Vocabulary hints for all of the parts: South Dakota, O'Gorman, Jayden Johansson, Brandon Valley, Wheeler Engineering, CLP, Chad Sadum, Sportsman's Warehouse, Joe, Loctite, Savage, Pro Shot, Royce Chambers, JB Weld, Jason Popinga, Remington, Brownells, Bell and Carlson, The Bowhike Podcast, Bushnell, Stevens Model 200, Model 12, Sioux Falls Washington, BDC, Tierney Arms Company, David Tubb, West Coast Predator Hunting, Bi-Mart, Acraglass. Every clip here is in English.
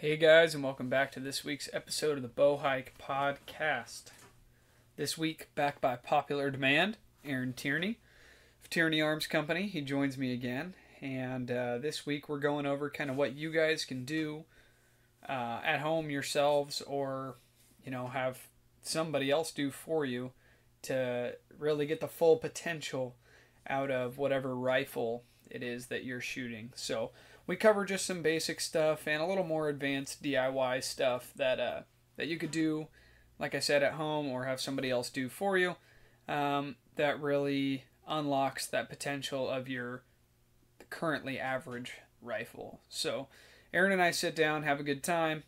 Hey guys, and welcome back to this week's episode of the Bowhike Podcast. This week, back by popular demand, Aaron Tierney of Tierney Arms Company. He joins me again, and this week we're going over kind of what you guys can do at home yourselves, or you know, have somebody else do for you to really get the full potential out of whatever rifle it is that you're shooting. So we cover just some basic stuff and a little more advanced DIY stuff that that you could do, like I said, at home or have somebody else do for you. That really unlocks that potential of your currently average rifle. So Aaron and I sit down, have a good time,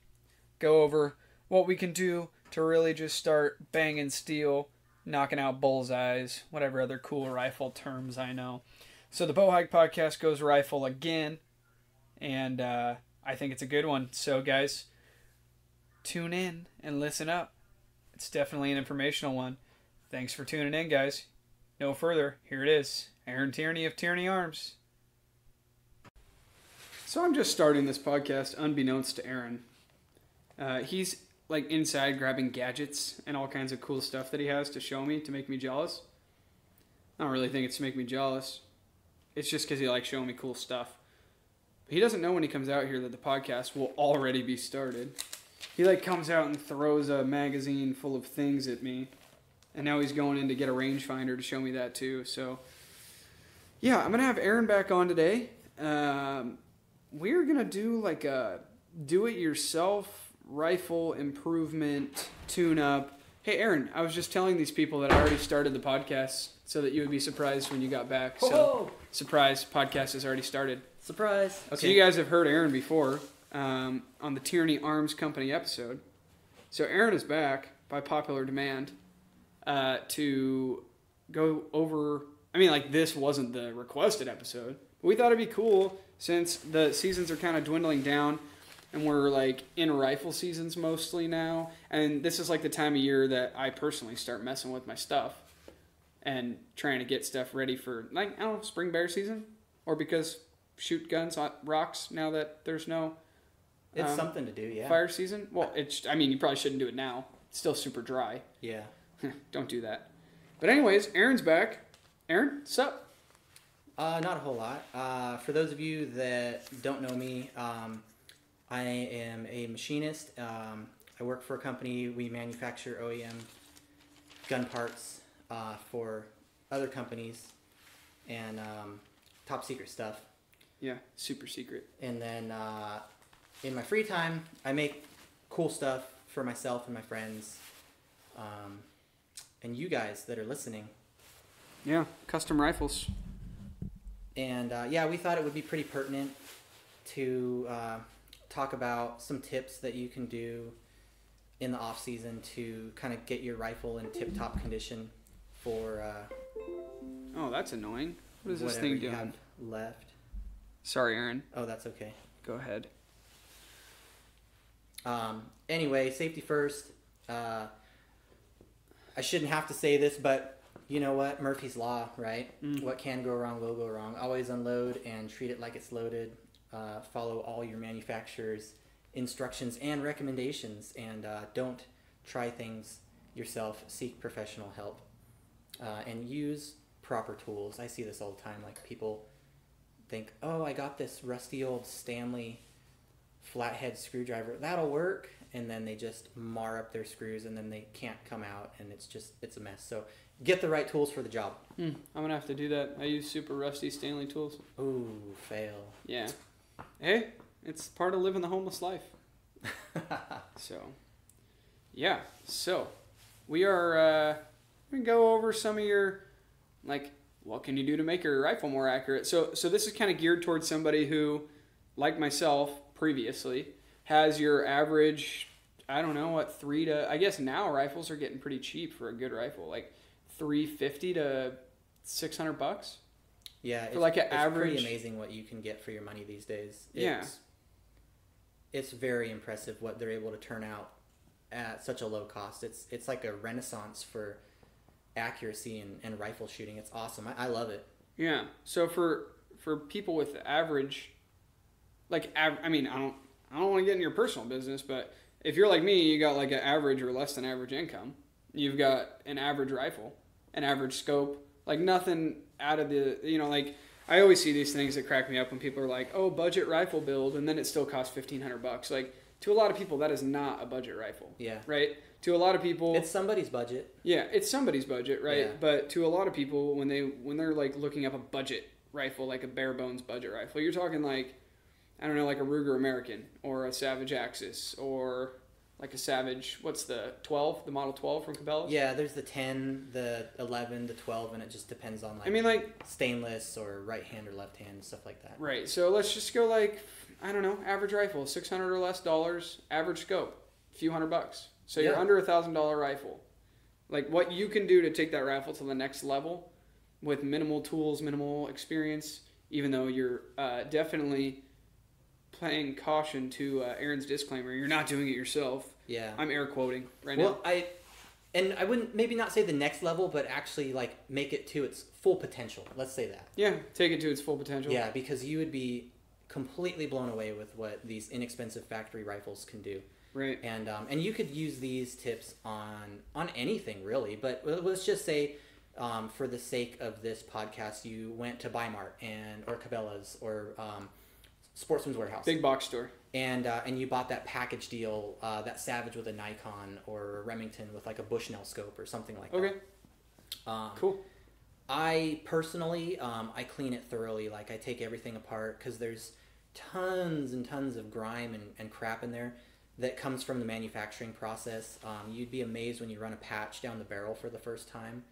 go over what we can do to really just start banging steel, knocking out bullseyes, whatever other cool rifle terms I know. So the Bowhike Podcast goes rifle again. And I think it's a good one. So, guys, tune in and listen up. It's definitely an informational one. Thanks for tuning in, guys. No further, here it is. Aaron Tierney of Tierney Arms. So I'm just starting this podcast unbeknownst to Aaron. He's, like, inside grabbing gadgets and all kinds of cool stuff that he has to show me to make me jealous. I don't really think it's to make me jealous. It's just because he likes showing me cool stuff. He doesn't know when he comes out here that the podcast will already be started. He, like, comes out and throws a magazine full of things at me. And now he's going in to get a rangefinder to show me that, too. So, yeah, I'm going to have Aaron back on today. We're going to do, like, a do-it-yourself rifle improvement tune-up. Hey, Aaron, I was just telling these people that I already started the podcast so that you would be surprised when you got back. So, oh, surprise, podcast has already started. Surprise. Okay. So you guys have heard Aaron before on the Tierney Arms Company episode. So Aaron is back by popular demand to go over... I mean, like, this wasn't the requested episode. But we thought it'd be cool since the seasons are kind of dwindling down and we're, like, in rifle seasons mostly now. And this is, like, the time of year that I personally start messing with my stuff and trying to get stuff ready for, like, I don't know, spring bear season? Or because... shoot guns on rocks now that there's no it's something to do, yeah. Fire season? Well, it's, I mean, you probably shouldn't do it now. It's still super dry. Yeah. Don't do that. But anyways, Aaron's back. Aaron, what's up? Not a whole lot. For those of you that don't know me, I am a machinist. I work for a company. We manufacture OEM gun parts for other companies and top secret stuff. Yeah, super secret. And then in my free time, I make cool stuff for myself and my friends and you guys that are listening. Yeah, custom rifles. And yeah, we thought it would be pretty pertinent to talk about some tips that you can do in the off season to kind of get your rifle in tip-top condition for oh, that's annoying. What is this thing doing? Whatever you have left. Sorry, Aaron. Oh, that's okay. Go ahead. Anyway, safety first. I shouldn't have to say this, but you know what? Murphy's Law, right? Mm. What can go wrong will go wrong. Always unload and treat it like it's loaded. Follow all your manufacturer's instructions and recommendations, and don't try things yourself. Seek professional help, and use proper tools. I see this all the time, like people... think, oh, I got this rusty old Stanley flathead screwdriver, that'll work, and then they just mar up their screws and then they can't come out, and it's just, it's a mess. So get the right tools for the job. I'm gonna have to do that. I use super rusty Stanley tools. Ooh, fail. Yeah, hey, it's part of living the homeless life. So yeah, so we are gonna go over some of your, like, what can you do to make your rifle more accurate? So this is kind of geared towards somebody who, like myself previously, has your average, I don't know what, I guess now rifles are getting pretty cheap for a good rifle, like $350 to $600. Yeah, for like an average. It's pretty amazing what you can get for your money these days. It's very impressive what they're able to turn out at such a low cost. It's like a renaissance for accuracy and rifle shooting. It's awesome. I love it. Yeah, so for people with average, like, I mean, I don't I don't want to get in your personal business, but if you're like me, you got like an average or less than average income. You've got an average rifle, an average scope, like nothing out of the, you know, like I always see these things that crack me up when people are like, oh, budget rifle build, and then it still costs $1,500. Like, to a lot of people, that is not a budget rifle. Yeah. Right? To a lot of people... It's somebody's budget. Yeah, it's somebody's budget, right? Yeah. But to a lot of people, when they're like looking up a budget rifle, like a bare bones budget rifle, you're talking like, I don't know, like a Ruger American or a Savage Axis or like a Savage, what's the 12, the Model 12 from Cabela's? Yeah, there's the 10, the 11, the 12, and it just depends on like, I mean, like stainless or right hand or left hand, stuff like that. Right, so let's just go like... I don't know, average rifle, $600 or less dollars, average scope, a few $100s. So you're under $1,000 rifle. Like what you can do to take that rifle to the next level with minimal tools, minimal experience, even though you're definitely playing caution to Aaron's disclaimer, you're not doing it yourself. Yeah. I'm air quoting right now. Well, I wouldn't maybe not say the next level, but actually like make it to its full potential. Let's say that. Yeah, take it to its full potential. Yeah, because you would be completely blown away with what these inexpensive factory rifles can do. Right. And you could use these tips on anything really, but let's just say for the sake of this podcast, you went to Bi-Mart or Cabela's or Sportsman's Warehouse. Big box store. And you bought that package deal, that Savage with a Nikon or a Remington with like a Bushnell scope or something like that. Okay. Cool. I personally, I clean it thoroughly. Like I take everything apart because there's tons and tons of grime and crap in there that comes from the manufacturing process. You'd be amazed when you run a patch down the barrel for the first time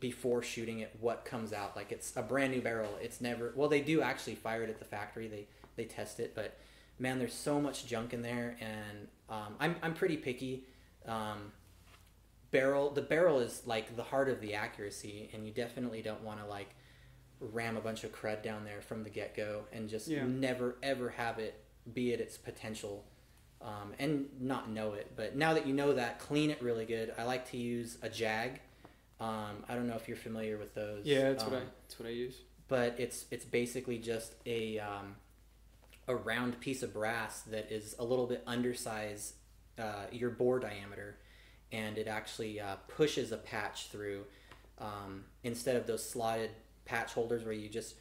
before shooting it, what comes out. Like it's a brand new barrel. It's never, well, they do actually fire it at the factory. They test it, but man, there's so much junk in there. And I'm pretty picky. The barrel is like the heart of the accuracy, and you definitely don't want to like ram a bunch of crud down there from the get-go and just never ever have it be at its potential and not know it. But now that you know that, clean it really good. I like to use a Jag. I don't know if you're familiar with those. Yeah, that's what I use. But it's basically just a round piece of brass that is a little bit undersized your bore diameter. And it actually pushes a patch through instead of those slotted patch holders where you just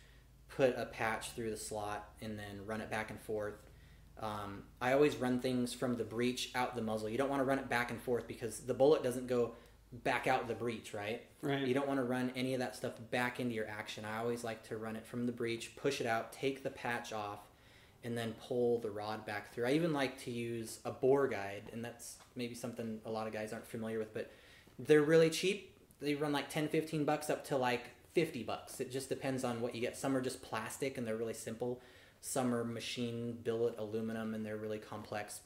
put a patch through the slot and then run it back and forth. I always run things from the breech out the muzzle. You don't want to run it back and forth because the bullet doesn't go back out the breech, right? Right. You don't want to run any of that stuff back into your action. I always like to run it from the breech, push it out, take the patch off, and then pull the rod back through. I even like to use a bore guide, and that's maybe something a lot of guys aren't familiar with, but they're really cheap. They run like $10-15 up to like $50. It just depends on what you get. Some are just plastic and they're really simple. Some are machine billet aluminum and they're really complex.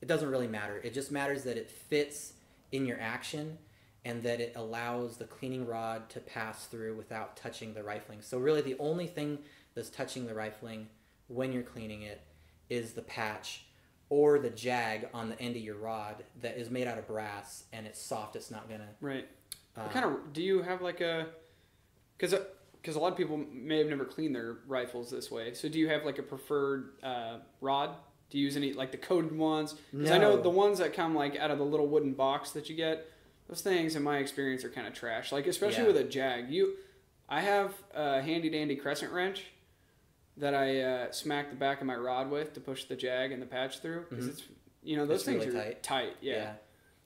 It doesn't really matter. It just matters that it fits in your action and that it allows the cleaning rod to pass through without touching the rifling. So really the only thing that's touching the rifling when you're cleaning it is the patch or the Jag on the end of your rod that is made out of brass and it's soft. It's not gonna right. What kind of do you have like a? Because a lot of people may have never cleaned their rifles this way. So do you have like a preferred rod? Do you use any like the coated ones? Because no. I know the ones that come like out of the little wooden box that you get. Those things, in my experience, are kind of trash. Like especially with a Jag, I have a handy dandy crescent wrench that I smack the back of my rod with to push the Jag and the patch through because it's those things really are tight. Yeah.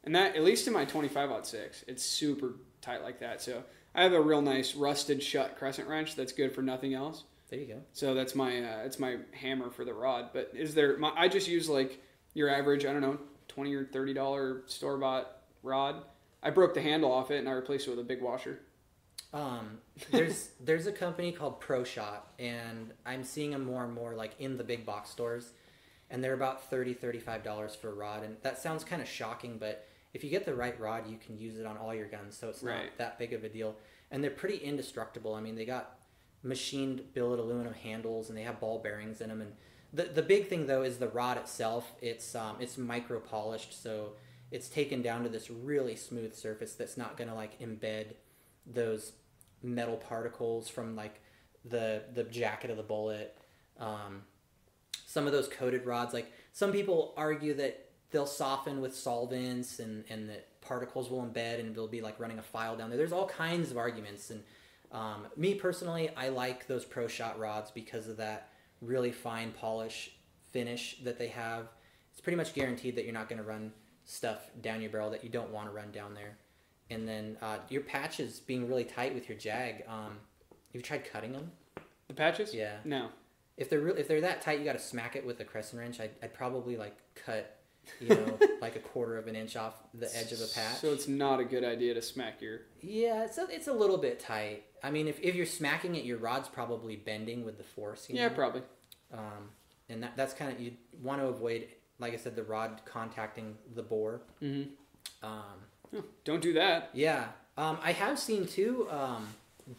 And that at least in my 25-06, it's super tight like that. So I have a real nice rusted shut crescent wrench that's good for nothing else. There you go. So that's my it's my hammer for the rod. But I just use like your average $20 or $30 store bought rod. I broke the handle off it and I replaced it with a big washer. There's a company called Pro Shot, and I'm seeing them more and more like in the big box stores, and they're about $30-35 for a rod. And that sounds kind of shocking, but if you get the right rod, you can use it on all your guns. So it's not that big of a deal, and they're pretty indestructible. I mean, they got machined billet aluminum handles and they have ball bearings in them. And the big thing though, is the rod itself. It's micro polished. So it's taken down to this really smooth surface that's not going to like embed those metal particles from like the jacket of the bullet. some of those coated rods. Like, some people argue that they'll soften with solvents and that particles will embed and they'll be like running a file down there. There's all kinds of arguments. And me personally, I like those Pro Shot rods because of that really fine polish finish that they have. It's pretty much guaranteed that you're not going to run stuff down your barrel that you don't want to run down there. And then your patches being really tight with your jag. You've tried cutting them? The patches? Yeah. No. If they're that tight, you got to smack it with a crescent wrench. I'd probably like cut, you know, like a quarter of an inch off the edge of a patch. So it's not a good idea to smack your. Yeah, it's a little bit tight. I mean, if you're smacking it, your rod's probably bending with the force. You know? Yeah, probably. And that's kind of, you want to avoid, like I said, the rod contacting the bore. Mm-hmm. Oh, don't do that. Yeah. I have seen too,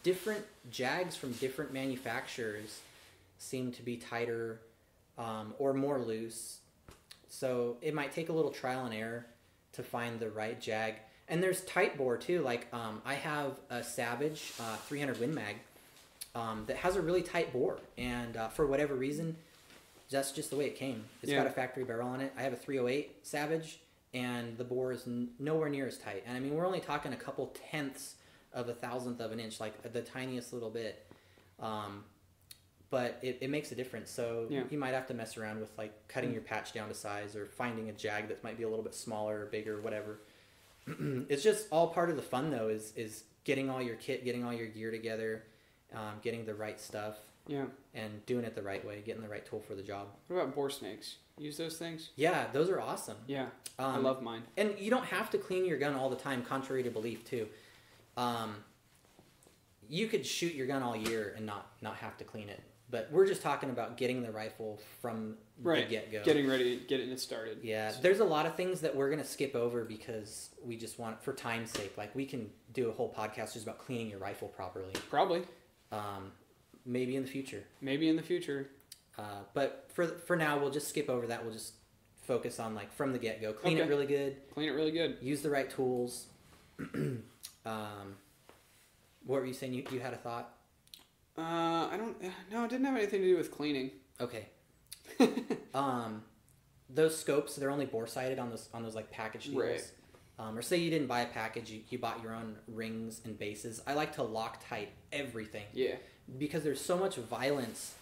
different jags from different manufacturers seem to be tighter or more loose. So it might take a little trial and error to find the right jag. And there's tight bore too. Like I have a Savage 300 Win Mag that has a really tight bore. And for whatever reason, that's just the way it came. It's got a factory barrel on it. I have a 308 Savage, and the bore is nowhere near as tight. And I mean, we're only talking a couple tenths of a thousandth of an inch, like the tiniest little bit. But it makes a difference. So you might have to mess around with like cutting your patch down to size or finding a jag that might be a little bit smaller or bigger or whatever. It's just all part of the fun though, is getting all your kit, getting all your gear together, getting the right stuff. Yeah. And doing it the right way, getting the right tool for the job. What about bore snakes? Use those things? Yeah, those are awesome. Yeah. I love mine. And you don't have to clean your gun all the time, contrary to belief too. You could shoot your gun all year and not have to clean it. But we're just talking about getting the rifle from the get-go. Getting ready, getting it started. Yeah, so there's a lot of things that we're going to skip over because we just want, for time's sake, like we can do a whole podcast just about cleaning your rifle properly. Probably. Maybe in the future. Maybe in the future. But for now, we'll just skip over that. We'll just focus on like from the get-go. Clean it really good. Clean it really good. Use the right tools. What were you saying? You had a thought? No, it didn't have anything to do with cleaning. Okay. Those scopes, they're only bore sighted on those like package deals. Right. Or say you didn't buy a package, you bought your own rings and bases. I like to Loctite everything. Yeah. Because there's so much violence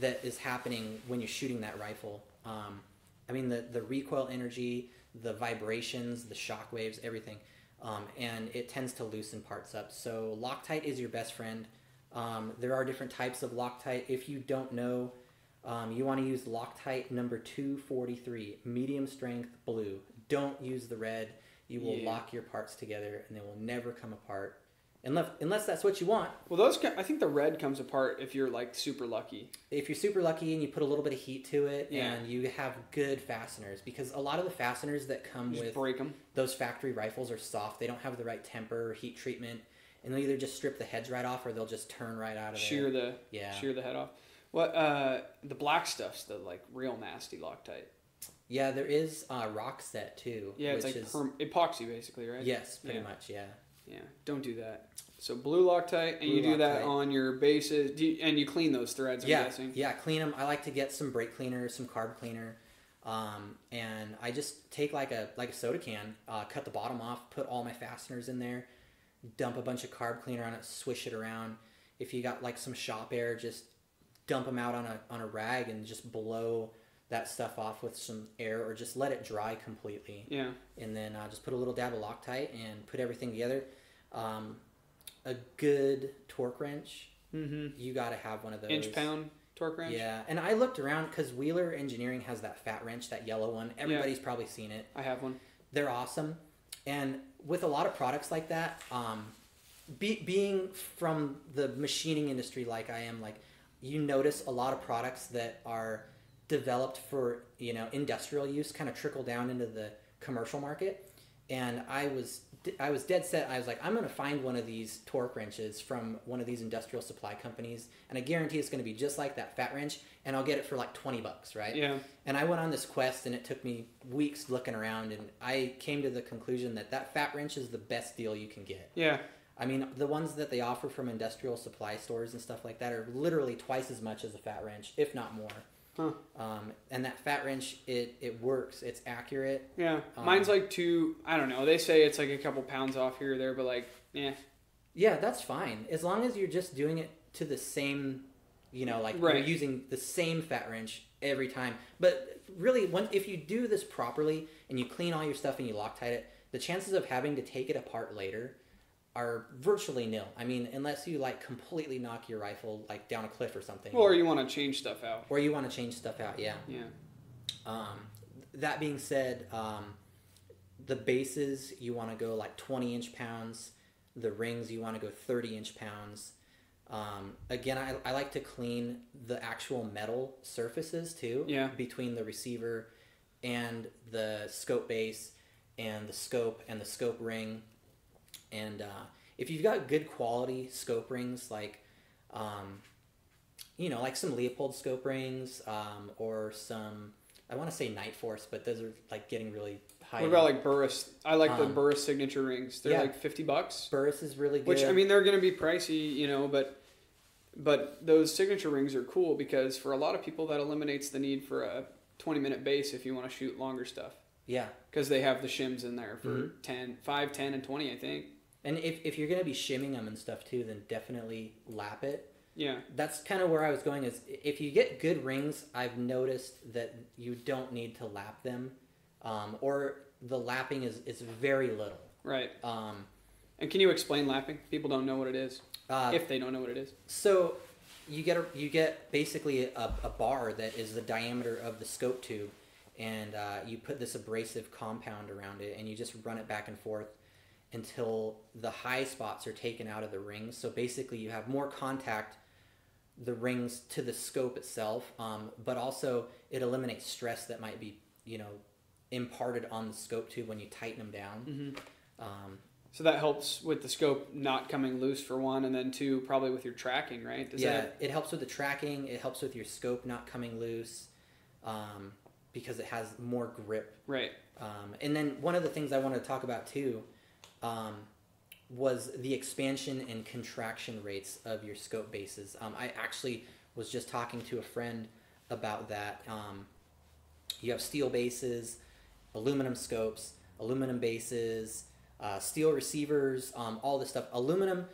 that is happening when you're shooting that rifle. I mean, the recoil energy, the vibrations, the shock waves, everything. And it tends to loosen parts up. So Loctite is your best friend. There are different types of Loctite. If you don't know, you want to use Loctite number 243, medium strength blue. Don't use the red. You will lock your parts together and they will never come apart. Unless that's what you want. Well, I think the red comes apart if you're like super lucky. If you're super lucky and you put a little bit of heat to it and you have good fasteners, because a lot of the fasteners that come with break them. Those factory rifles are soft. They don't have the right temper or heat treatment, and they'll either just strip the heads right off or they'll just turn right out of there. Shear the head off. What the black stuff's the like real nasty Loctite. Yeah, there is rock set too. Yeah, it's like epoxy basically, right? Yes, pretty much. Yeah. Yeah, don't do that. So blue Loctite, and do that on your bases, and you clean those threads, I'm guessing. Yeah, clean them. I like to get some brake cleaner, some carb cleaner, and I just take like a soda can, cut the bottom off, put all my fasteners in there, dump a bunch of carb cleaner on it, swish it around. If you got like some shop air, just dump them out on a rag and just blow that stuff off with some air, or just let it dry completely. Yeah. And then just put a little dab of Loctite and put everything together. A good torque wrench. Mm-hmm. You got to have one of those. Inch-pound torque wrench? Yeah. And I looked around because Wheeler Engineering has that fat wrench, that yellow one. Everybody's probably seen it. I have one. They're awesome. And with a lot of products like that, being from the machining industry like I am, like you notice a lot of products that are developed for, you know, industrial use kind of trickle down into the commercial market. And I was dead set. I was like, I'm going to find one of these torque wrenches from one of these industrial supply companies, and I guarantee it's going to be just like that fat wrench, and I'll get it for like $20, right? Yeah. And I went on this quest, and it took me weeks looking around, and I came to the conclusion that fat wrench is the best deal you can get. Yeah. I mean, the ones that they offer from industrial supply stores and stuff like that are literally twice as much as a fat wrench, if not more. Huh. And that fat wrench, it works. It's accurate. Yeah. Mine's like two, I don't know. They say it's like a couple pounds off here or there, but like, yeah. Yeah, that's fine. As long as you're just doing it to the same, you know, like right. You're using the same fat wrench every time. But really, if you do this properly and you clean all your stuff and you Loctite it, the chances of having to take it apart later are virtually nil. I mean, unless you like completely knock your rifle like down a cliff or something. Well, or you want to change stuff out. Or you want to change stuff out, yeah. Yeah. That being said, the bases, you want to go like 20-inch pounds. The rings, you want to go 30-inch pounds. Again, I like to clean the actual metal surfaces too. Yeah. Between the receiver and the scope base and the scope ring. And if you've got good quality scope rings, like, you know, like some Leupold scope rings or some, I want to say Nightforce, but those are like getting really high. What about like Burris? I like the Burris signature rings. They're like $50. Burris is really good. Which, I mean, they're going to be pricey, you know, but those signature rings are cool because for a lot of people that eliminates the need for a 20-minute base if you want to shoot longer stuff. Yeah. Because they have the shims in there for 10, 5, 10, and 20, I think. And if you're going to be shimming them and stuff too, then definitely lap it. Yeah. That's kind of where I was going is if you get good rings, I've noticed that you don't need to lap them. Or the lapping is very little. Right. And can you explain lapping? People don't know what it is. If they don't know what it is. So you get basically a bar that is the diameter of the scope tube. And you put this abrasive compound around it and you just run it back and forth until the high spots are taken out of the rings. So basically you have more contact the rings to the scope itself, but also it eliminates stress that might be, you know, imparted on the scope tube when you tighten them down. Mm-hmm. So that helps with the scope not coming loose for one, and then two, probably with your tracking, right? It helps with the tracking. It helps with your scope not coming loose. Because it has more grip. Right. And then one of the things I wanted to talk about too was the expansion and contraction rates of your scope bases. I actually was just talking to a friend about that. You have steel bases, aluminum scopes, aluminum bases, steel receivers, all this stuff. Aluminum,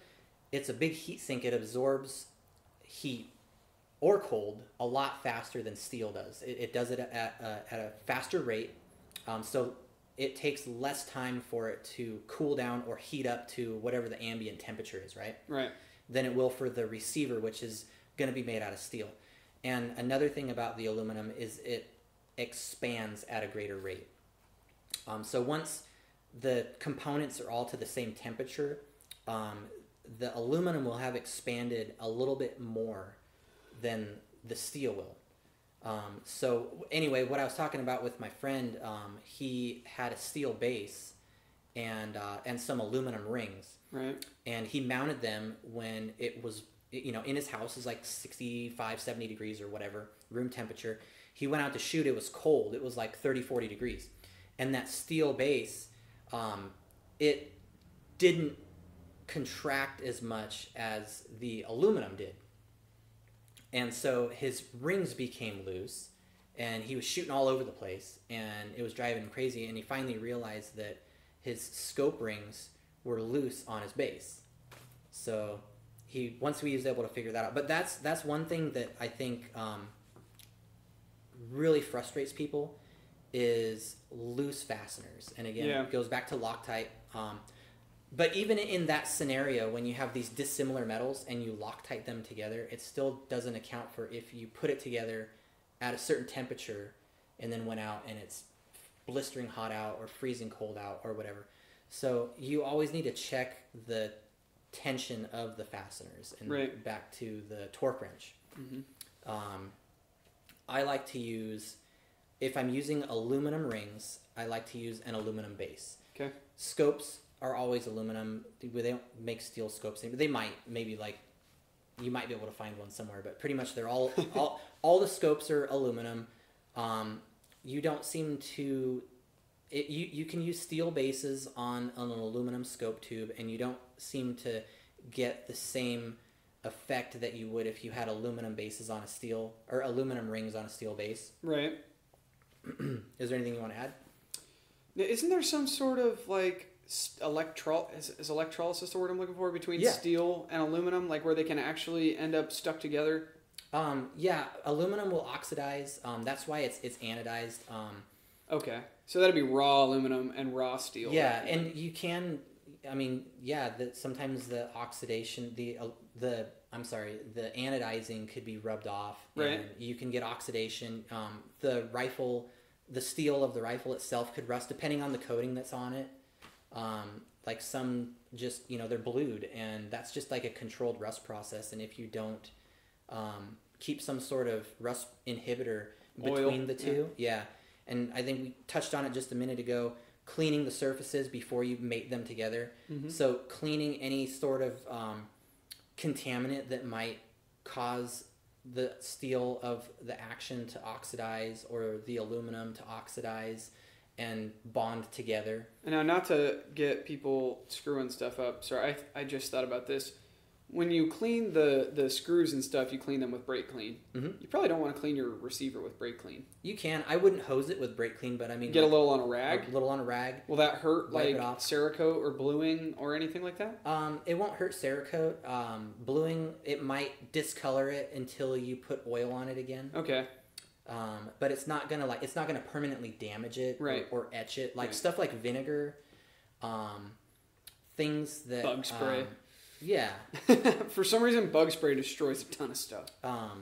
it's a big heat sink. It absorbs heat or cold a lot faster than steel does. It does it at a faster rate, so it takes less time for it to cool down or heat up to whatever the ambient temperature is, right? Right. Than it will for the receiver, which is gonna be made out of steel. And another thing about the aluminum is it expands at a greater rate. So once the components are all to the same temperature, the aluminum will have expanded a little bit more than the steel will. So anyway, what I was talking about with my friend, he had a steel base and some aluminum rings. Right. And he mounted them when it was, you know, in his house is like 65, 70 degrees or whatever, room temperature. He went out to shoot. It was cold. It was like 30, 40 degrees. And that steel base, it didn't contract as much as the aluminum did. And so his rings became loose, and he was shooting all over the place, and it was driving him crazy, and he finally realized that his scope rings were loose on his base. So once he was able to figure that out. But that's one thing that I think really frustrates people is loose fasteners. And again, it goes back to Loctite. But even in that scenario, when you have these dissimilar metals and you Loctite them together, it still doesn't account for if you put it together at a certain temperature and then went out and it's blistering hot out or freezing cold out or whatever. So you always need to check the tension of the fasteners and right. Back to the torque wrench. Mm-hmm. I like to use, if I'm using aluminum rings, I like to use an aluminum base. Okay. Scopes are always aluminum. They don't make steel scopes. They might, maybe like, you might be able to find one somewhere, but pretty much they're all the scopes are aluminum. You don't seem to, you can use steel bases on an aluminum scope tube and you don't seem to get the same effect that you would if you had aluminum bases on a steel, or aluminum rings on a steel base. Right. Is there anything you want to add? Isn't there some sort of like is electrolysis the word I'm looking for between steel and aluminum, like where they can actually end up stuck together? Yeah, aluminum will oxidize. That's why it's anodized. Okay, so that'd be raw aluminum and raw steel. Yeah, right? And you can, I mean, yeah, sometimes the oxidation, the anodizing could be rubbed off. Right. And you can get oxidation. The steel of the rifle itself could rust depending on the coating that's on it. Like some just, they're blued, and that's just like a controlled rust process. And if you don't keep some sort of rust inhibitor between the two, and I think we touched on it just a minute ago, cleaning the surfaces before you mate them together. Mm-hmm. So cleaning any sort of contaminant that might cause the steel of the action to oxidize or the aluminum to oxidize and bond together. And now, not to get people screwing stuff up, sorry, I just thought about this. When you clean the screws and stuff, you clean them with brake clean. Mm-hmm. You probably don't want to clean your receiver with brake clean. You can. I wouldn't hose it with brake clean, but I mean... Get a little on a rag? A little on a rag. Will that hurt like Cerakote or bluing or anything like that? It won't hurt Cerakote. Bluing, it might discolor it until you put oil on it again. Okay. But it's not going to permanently damage it, right, or etch it. Like stuff like vinegar, things that... Bug spray. Yeah. For some reason, bug spray destroys a ton of stuff.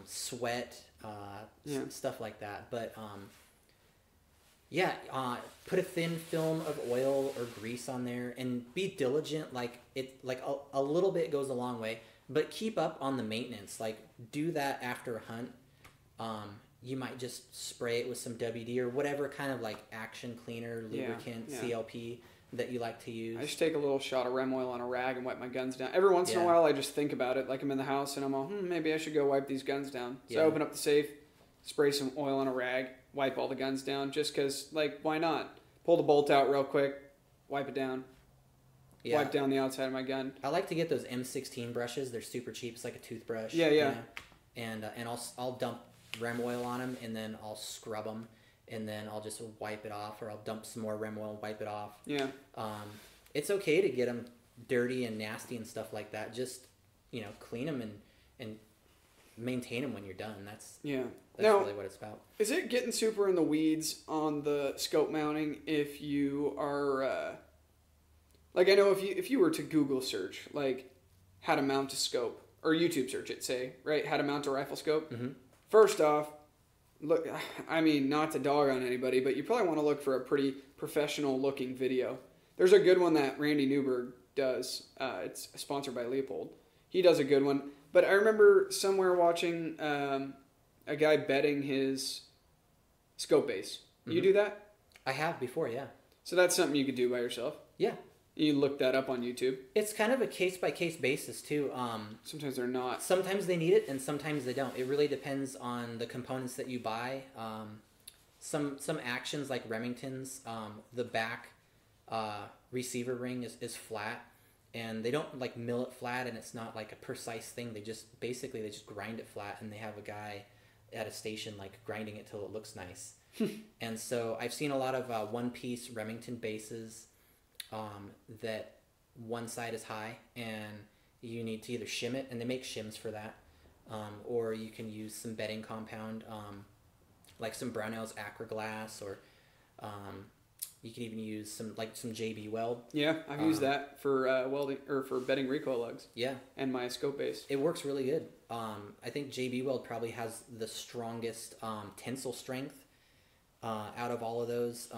Sweat, stuff like that. But, put a thin film of oil or grease on there and be diligent. Like a little bit goes a long way, but keep up on the maintenance. Like, do that after a hunt. You might just spray it with some WD or whatever kind of like action cleaner, lubricant, CLP that you like to use. I just take a little shot of REM oil on a rag and wipe my guns down. Every once in a while, I just think about it. Like, I'm in the house and I'm all, maybe I should go wipe these guns down. So I open up the safe, spray some oil on a rag, wipe all the guns down just because, like, why not? Pull the bolt out real quick, wipe it down. Yeah. Wipe down the outside of my gun. I like to get those M16 brushes. They're super cheap. It's like a toothbrush. Yeah, yeah. You know? And I'll dump REM oil on them, and then I'll scrub them, and then I'll just wipe it off, or I'll dump some more REM oil and wipe it off. Yeah. It's okay to get them dirty and nasty and stuff like that. Just, clean them and maintain them when you're done. That's really what it's about. Is it getting super in the weeds on the scope mounting if you are, I know if you were to Google search, like, how to mount a scope, or YouTube search it, say, right, how to mount a rifle scope. Mm-hmm. First off, look, I mean, not to dog on anybody, but you probably want to look for a pretty professional-looking video. There's a good one that Randy Newberg does. It's sponsored by Leupold. He does a good one. But I remember somewhere watching a guy bedding his scope base. Mm-hmm. You do that? I have before, yeah. So that's something you could do by yourself? Yeah. You look that up on YouTube. It's kind of a case-by-case basis, too. Sometimes they're not. Sometimes they need it, and sometimes they don't. It really depends on the components that you buy. Some actions, like Remington's, the back receiver ring is flat, and they don't, like, mill it flat, and it's not, like, a precise thing. They just grind it flat, and they have a guy at a station, like, grinding it till it looks nice. And so I've seen a lot of one-piece Remington bases that one side is high and you need to either shim it, and they make shims for that, or you can use some bedding compound, like some Brownells Acraglass, or you can even use some JB Weld. Yeah, I've used that for welding, or for bedding recoil lugs. Yeah, and my scope base. It works really good. I think JB Weld probably has the strongest tensile strength out of all of those.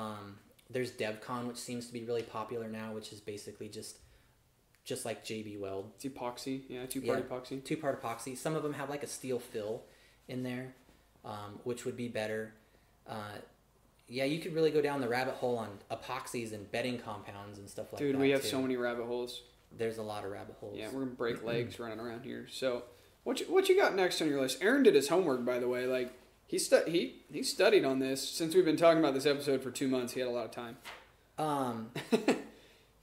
There's Devcon, which seems to be really popular now, which is basically just like JB Weld. It's epoxy, two-part epoxy. Two-part epoxy. Some of them have like a steel fill in there, which would be better. You could really go down the rabbit hole on epoxies and bedding compounds and stuff like that. Dude, we have so many rabbit holes. There's a lot of rabbit holes. Yeah, we're gonna break legs running around here. So, what you got next on your list? Aaron did his homework, by the way. Like. He studied on this. Since we've been talking about this episode for 2 months, he had a lot of time.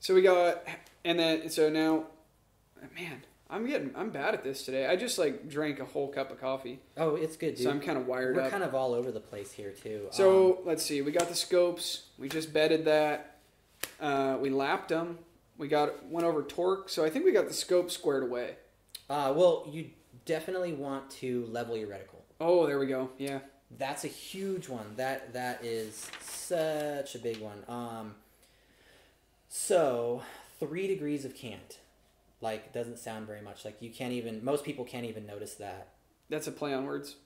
So we got, and then, so now, man, I'm bad at this today. I just like drank a whole cup of coffee. Oh, it's good, dude. So I'm kind of wired up. We're kind of all over the place here too. So let's see. We got the scopes. We just bedded that. We lapped them. We went over torque. So I think we got the scope squared away. Well, you definitely want to level your reticle. Oh, there we go. Yeah. That's a huge one. That is such a big one. So 3 degrees of cant. Like, doesn't sound very much. Like, you can't even... Most people can't even notice that. That's a play on words.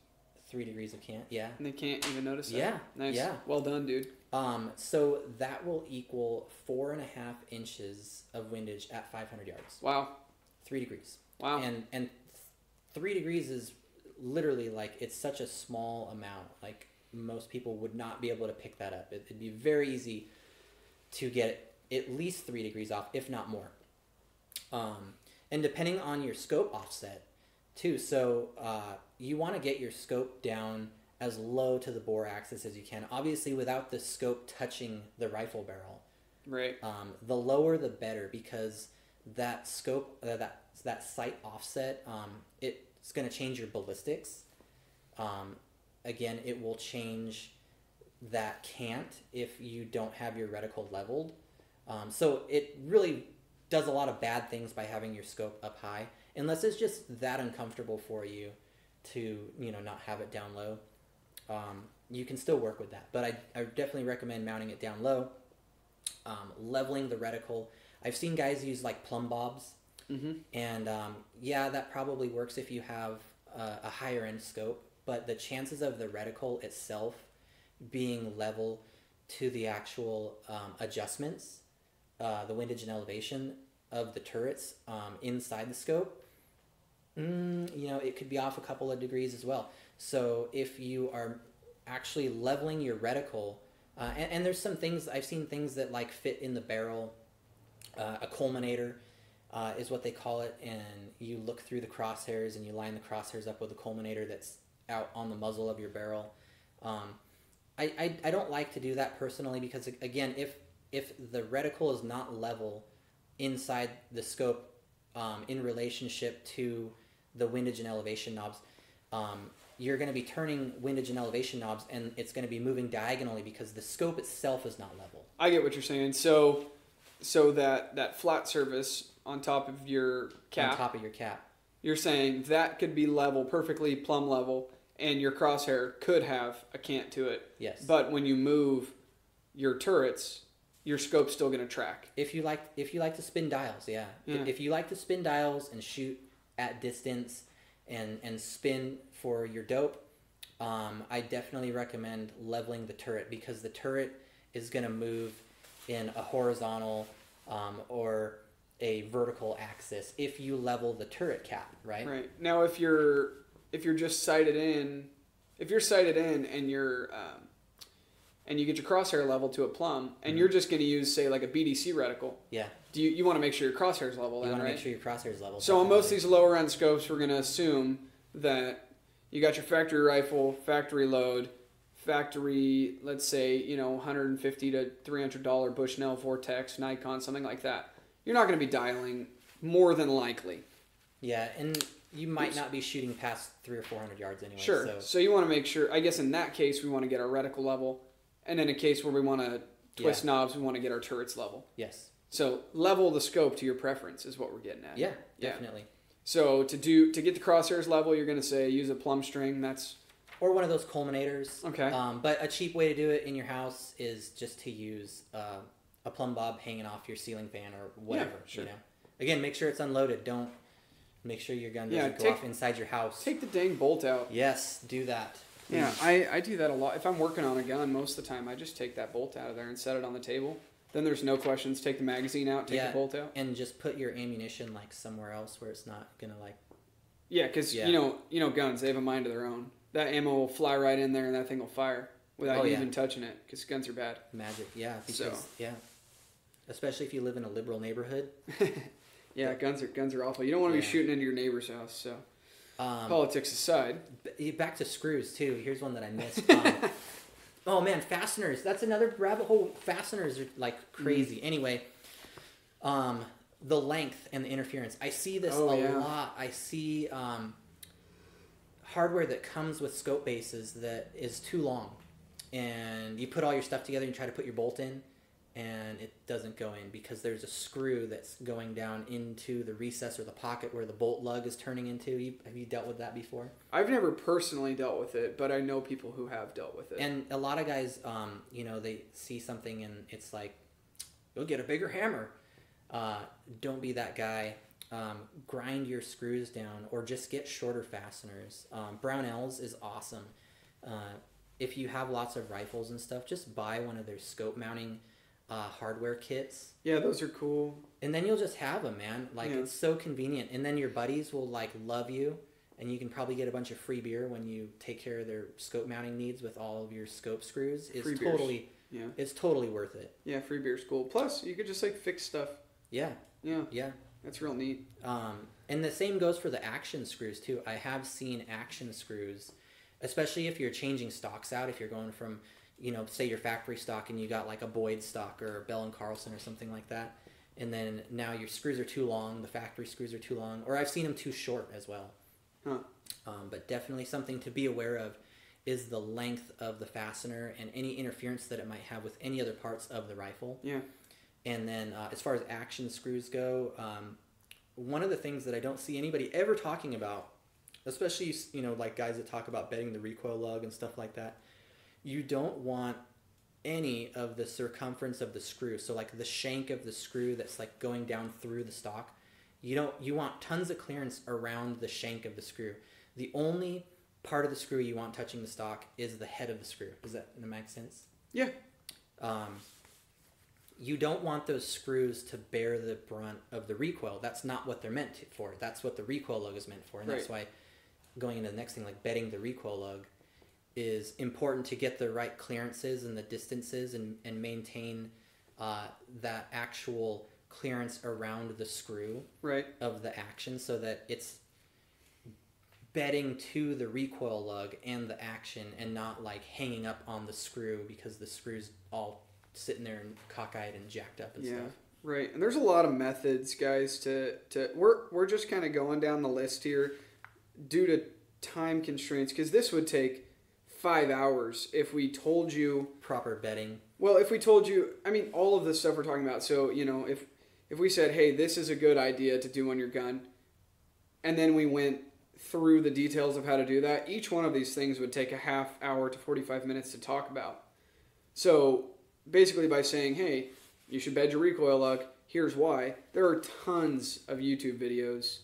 3 degrees of cant, yeah. And they can't even notice that? Yeah. Nice. Yeah. Well done, dude. So that will equal 4.5 inches of windage at 500 yards. Wow. 3 degrees. Wow. And 3 degrees is literally, like, it's such a small amount. Like, most people would not be able to pick that up. It'd be very easy to get at least 3 degrees off, if not more. And depending on your scope offset too. So, you want to get your scope down as low to the bore axis as you can, obviously without the scope touching the rifle barrel. Right. The lower, the better, because that scope, that sight offset, it's going to change your ballistics. Again, it will change that cant if you don't have your reticle leveled. So it really does a lot of bad things by having your scope up high, unless it's just that uncomfortable for you to, you know, not have it down low. You can still work with that, but I definitely recommend mounting it down low, leveling the reticle. I've seen guys use like plumb bobs, mm-hmm. and yeah, that probably works if you have a higher end scope, but the chances of the reticle itself being level to the actual adjustments, the windage and elevation of the turrets inside the scope, you know, it could be off a couple of degrees as well. So if you are actually leveling your reticle, and there's some things, I've seen things that like fit in the barrel, a culminator is what they call it, and you look through the crosshairs and you line the crosshairs up with a culminator that's out on the muzzle of your barrel. I don't like to do that personally, because again, if the reticle is not level inside the scope in relationship to the windage and elevation knobs, you're going to be turning windage and elevation knobs, and it's going to be moving diagonally because the scope itself is not level. I get what you're saying. So that flat surface on top of your cap. On top of your cap. You're saying that could be level, perfectly plumb level, and your crosshair could have a cant to it. Yes. But when you move your turrets, your scope's still going to track. If you like to spin dials, yeah. Yeah. If you like to spin dials and shoot at distance and spin for your dope, I definitely recommend leveling the turret, because the turret is going to move in a horizontal or a vertical axis if you level the turret cap, right? Right. Now, if you're just sighted in, and you're and you get your crosshair level to a plumb, and you're just going to use, say, like a BDC reticle. Yeah. You want to make sure your crosshair's level, then, right? You want to make sure your crosshair's level. So on most of these lower-end scopes, we're going to assume that you got your factory rifle, factory load, factory, let's say, you know, $150 to $300 Bushnell, Vortex, Nikon, something like that. You're not going to be dialing, more than likely. Yeah, and you might not be shooting past 300 or 400 yards anyway. Sure. So you want to make sure, I guess in that case, we want to get our reticle level. And in a case where we want to twist knobs, we want to get our turrets level. Yes. So level the scope to your preference is what we're getting at. Yeah, definitely. So to get the crosshairs level, you're going to say use a plumb string. Or one of those culminators. Okay. But a cheap way to do it in your house is just to use a plumb bob hanging off your ceiling fan or whatever. Yeah, sure. You know? Again, make sure it's unloaded. Don't make sure your gun doesn't go off inside your house. Take the dang bolt out. Yes, do that. Yeah, I do that a lot. If I'm working on a gun, most of the time I just take that bolt out of there and set it on the table. Then there's no questions. Take the magazine out, take the bolt out. And just put your ammunition like somewhere else where it's not going to like... Yeah, because you know guns, they have a mind of their own. That ammo will fly right in there and that thing will fire without even touching it, because guns are bad. Magic, yeah. Because, yeah. Especially if you live in a liberal neighborhood. Yeah, but guns are awful. You don't want to be shooting into your neighbor's house, so... Politics aside. Back to screws, too. Here's one that I missed. Oh, man, fasteners. That's another rabbit hole. Fasteners are, like, crazy. Mm. Anyway, the length and the interference. I see this a lot. I see hardware that comes with scope bases that is too long, and you put all your stuff together and you try to put your bolt in, and it doesn't go in because there's a screw that's going down into the recess or the pocket where the bolt lug is turning into. Have you dealt with that before? I've never personally dealt with it, but I know people who have dealt with it. And a lot of guys, you know, they see something and it's like, you'll get a bigger hammer. Don't be that guy. Grind your screws down or just get shorter fasteners. Brownells is awesome. If you have lots of rifles and stuff, just buy one of their scope mounting hardware kits. Yeah, those are cool. And then you'll just have them, man. Like, it's so convenient. And then your buddies will, like, love you, and you can probably get a bunch of free beer when you take care of their scope mounting needs with all of your scope screws. It's totally worth it. Yeah, free beer's cool. Plus, you could just, like, fix stuff. Yeah. That's real neat. And the same goes for the action screws, too. I have seen action screws, especially if you're changing stocks out, if you're going from, you know, say your factory stock and you got like a Boyd stock or a Bell and Carlson or something like that. And then now your screws are too long, the factory screws are too long, or I've seen them too short as well. Huh. But definitely something to be aware of is the length of the fastener and any interference that it might have with any other parts of the rifle. Yeah. And then as far as action screws go, one of the things that I don't see anybody ever talking about, especially, you know, like guys that talk about bedding the recoil lug and stuff like that, you don't want any of the circumference of the screw. So like the shank of the screw that's like going down through the stock, you want tons of clearance around the shank of the screw. The only part of the screw you want touching the stock is the head of the screw. Does that make sense? Yeah. You don't want those screws to bear the brunt of the recoil. That's not what they're meant for. That's what the recoil lug is meant for. And that's why going into the next thing, like bedding the recoil lug, is important to get the right clearances and the distances and maintain that actual clearance around the screw of the action so that it's bedding to the recoil lug and the action and not like hanging up on the screw because the screw's all sitting there and cockeyed and jacked up and stuff. Right. And there's a lot of methods, guys, to we're just kind of going down the list here due to time constraints because this would take 5 hours if we told you proper bedding. Well, if we told you, I mean, all of the stuff we're talking about. So, you know, if we said, hey, this is a good idea to do on your gun, and then we went through the details of how to do that, each one of these things would take a half hour to 45 minutes to talk about. So basically by saying, hey, you should bed your recoil lug, here's why. There are tons of YouTube videos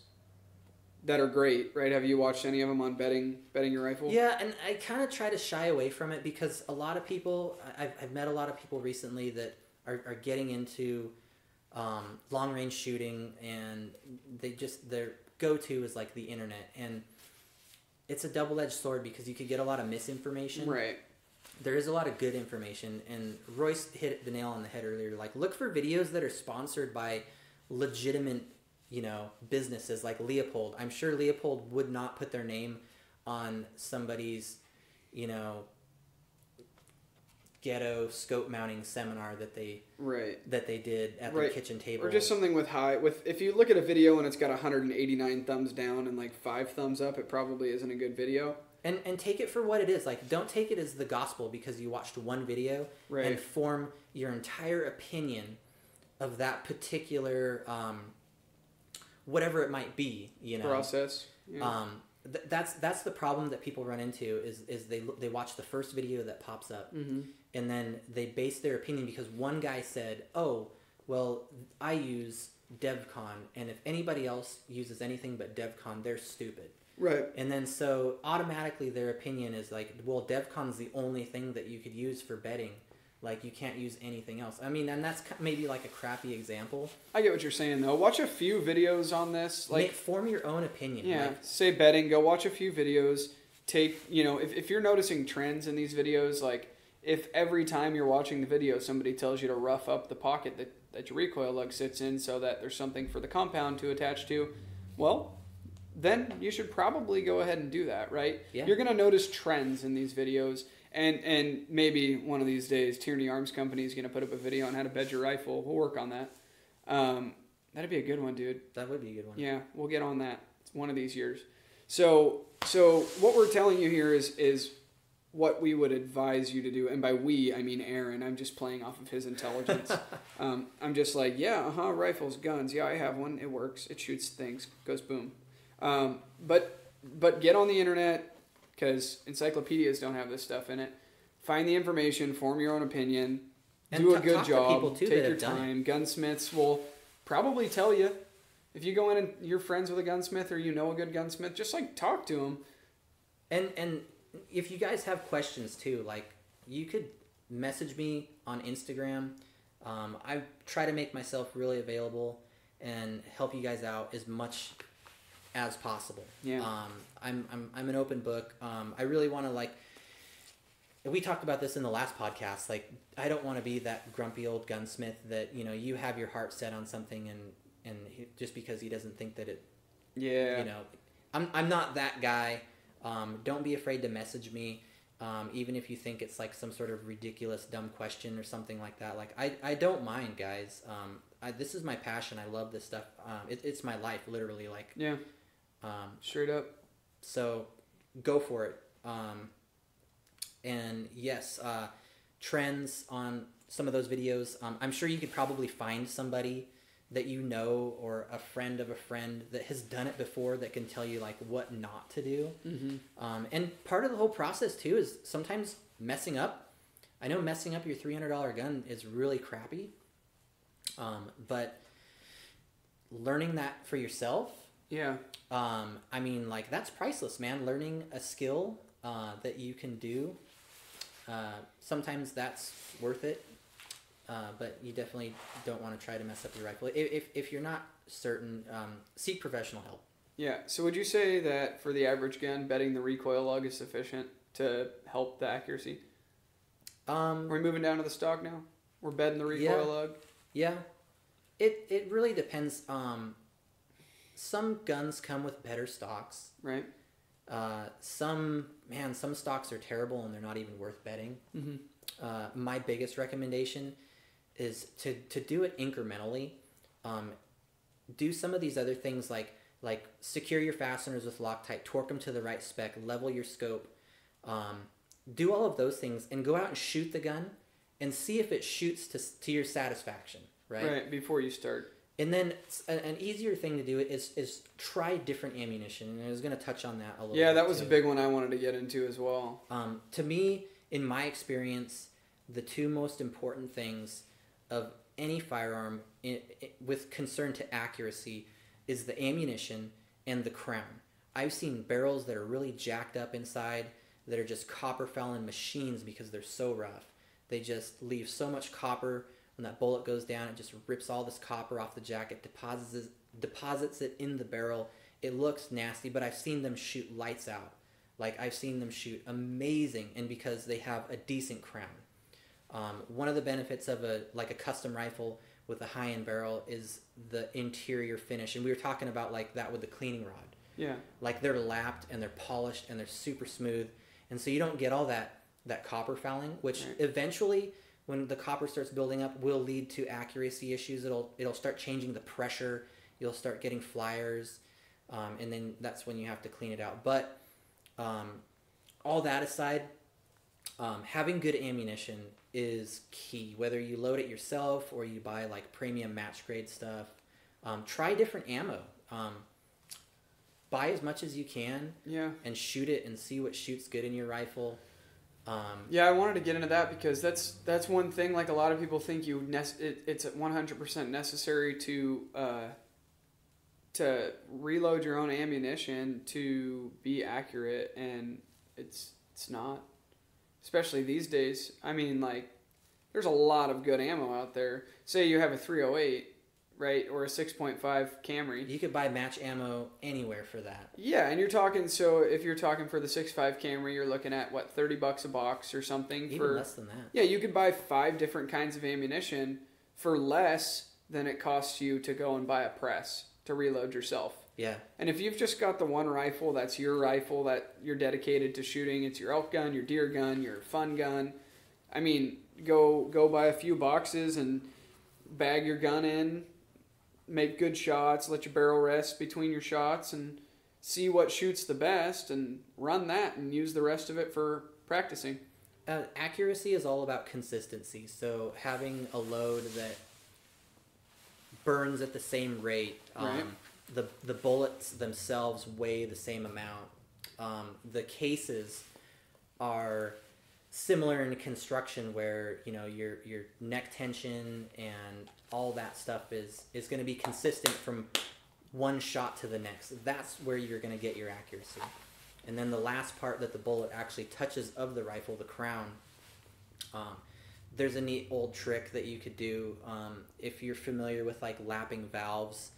that are great, right? Have you watched any of them on bedding your rifle? Yeah, and I kind of try to shy away from it because a lot of people, I've met a lot of people recently that are getting into long-range shooting, and their go-to is like the internet, and it's a double-edged sword because you could get a lot of misinformation. Right. There is a lot of good information, and Royce hit the nail on the head earlier. Like, look for videos that are sponsored by legitimate, you know, businesses like Leupold. I'm sure Leupold would not put their name on somebody's, you know, ghetto scope mounting seminar that they did at their kitchen table, or just something with if you look at a video and it's got 189 thumbs down and like 5 thumbs up, it probably isn't a good video. And take it for what it is. Like, don't take it as the gospel because you watched one video and form your entire opinion of that particular whatever it might be, you know. Process. Yeah. That's the problem that people run into is they watch the first video that pops up, and then they base their opinion because one guy said, "Oh, well, I use Devcon, and if anybody else uses anything but Devcon, they're stupid." Right. And then so automatically their opinion is like, "Well, Devcon's the only thing that you could use for bedding. Like, you can't use anything else." I mean, and that's maybe like a crappy example. I get what you're saying, though. Watch a few videos on this. Like, form your own opinion. Yeah, like, say bedding. Go watch a few videos. Take, you know, if you're noticing trends in these videos, like if every time you're watching the video somebody tells you to rough up the pocket that your recoil lug sits in so that there's something for the compound to attach to, well, then you should probably go ahead and do that, right? Yeah. You're going to notice trends in these videos. And maybe one of these days, Tierney Arms Company is going to put up a video on how to bed your rifle. We'll work on that. That'd be a good one, dude. That would be a good one. Yeah, we'll get on that. It's one of these years. So what we're telling you here is what we would advise you to do. And by we, I mean Aaron. I'm just playing off of his intelligence. I'm just like, yeah, rifles, guns. Yeah, I have one. It works. It shoots things. Goes boom. But get on the internet, because encyclopedias don't have this stuff in it. Find the information. Form your own opinion. And do a good job. Take your time. Gunsmiths will probably tell you. If you go in and you're friends with a gunsmith or you know a good gunsmith, just like talk to him. And if you guys have questions too, like you could message me on Instagram. I try to make myself really available and help you guys out as much as possible. Yeah. I'm an open book. I really want to, like, we talked about this in the last podcast. Like, I don't want to be that grumpy old gunsmith that, you know, you have your heart set on something and he, just because he doesn't think that it, yeah, you know, I'm not that guy. Don't be afraid to message me, even if you think it's like some sort of ridiculous, dumb question or something like that. Like, I don't mind, guys. This is my passion. I love this stuff. It's my life, literally. Like, yeah, straight up. So go for it. And yes, trends on some of those videos. I'm sure you could probably find somebody that you know, or a friend of a friend that has done it before, that can tell you like what not to do. Mm-hmm. And part of the whole process too is sometimes messing up. I know messing up your $300 gun is really crappy, but learning that for yourself. Yeah. I mean, like, that's priceless, man. Learning a skill that you can do. Sometimes that's worth it. But you definitely don't want to try to mess up your rifle. If you're not certain, seek professional help. Yeah. So would you say that for the average gun, betting the recoil log is sufficient to help the accuracy? Are we moving down to the stock now? We're betting the recoil log? Yeah. It really depends. Some guns come with better stocks. Right. Some stocks are terrible and they're not even worth betting. Mm-hmm. My biggest recommendation is to do it incrementally. Do some of these other things like secure your fasteners with Loctite, torque them to the right spec, level your scope, do all of those things, and go out and shoot the gun and see if it shoots to your satisfaction, right? Right, before you start. And then an easier thing to do is try different ammunition, and I was going to touch on that a little bit. Yeah, that was a big one I wanted to get into as well. To me, in my experience, the two most important things of any firearm with concern to accuracy is the ammunition and the crown. I've seen barrels that are really jacked up inside that are just copper felon machines because they're so rough. They just leave so much copper. When that bullet goes down, it just rips all this copper off the jacket, deposits it in the barrel. It looks nasty, but I've seen them shoot lights out. Like, I've seen them shoot amazing, and because they have a decent crown. One of the benefits of a custom rifle with a high-end barrel is the interior finish, and we were talking about like that with the cleaning rod. Yeah. Like, they're lapped and they're polished and they're super smooth, and so you don't get all that copper fouling, which right. Eventually, when the copper starts building up, will lead to accuracy issues. It'll start changing the pressure. You'll start getting flyers, and then that's when you have to clean it out. But all that aside, having good ammunition is key. Whether you load it yourself or you buy like premium match grade stuff, try different ammo. Buy as much as you can, yeah, and shoot it and see what shoots good in your rifle. Yeah, I wanted to get into that because that's one thing. Like, a lot of people think it's 100% necessary to reload your own ammunition to be accurate, and it's not. Especially these days. I mean, like, there's a lot of good ammo out there. Say you have a 308, right, or a 6.5 Camry. You could buy match ammo anywhere for that. Yeah, and you're talking, so if you're talking for the 6.5 Camry, you're looking at, what, $30 a box or something? Even less than that. Yeah, you could buy 5 different kinds of ammunition for less than it costs you to go and buy a press to reload yourself. Yeah. And if you've just got the one rifle, that's your rifle that you're dedicated to shooting, it's your elk gun, your deer gun, your fun gun. I mean, go buy a few boxes and bag your gun in, make good shots, let your barrel rest between your shots, and see what shoots the best, and run that and use the rest of it for practicing. Accuracy is all about consistency, so having a load that burns at the same rate, right. The bullets themselves weigh the same amount, the cases are similar in construction, where you know your neck tension and all that stuff is going to be consistent from one shot to the next. That's where you're going to get your accuracy. And then the last part that the bullet actually touches of the rifle, the crown, there's a neat old trick that you could do. If you're familiar with like lapping valves,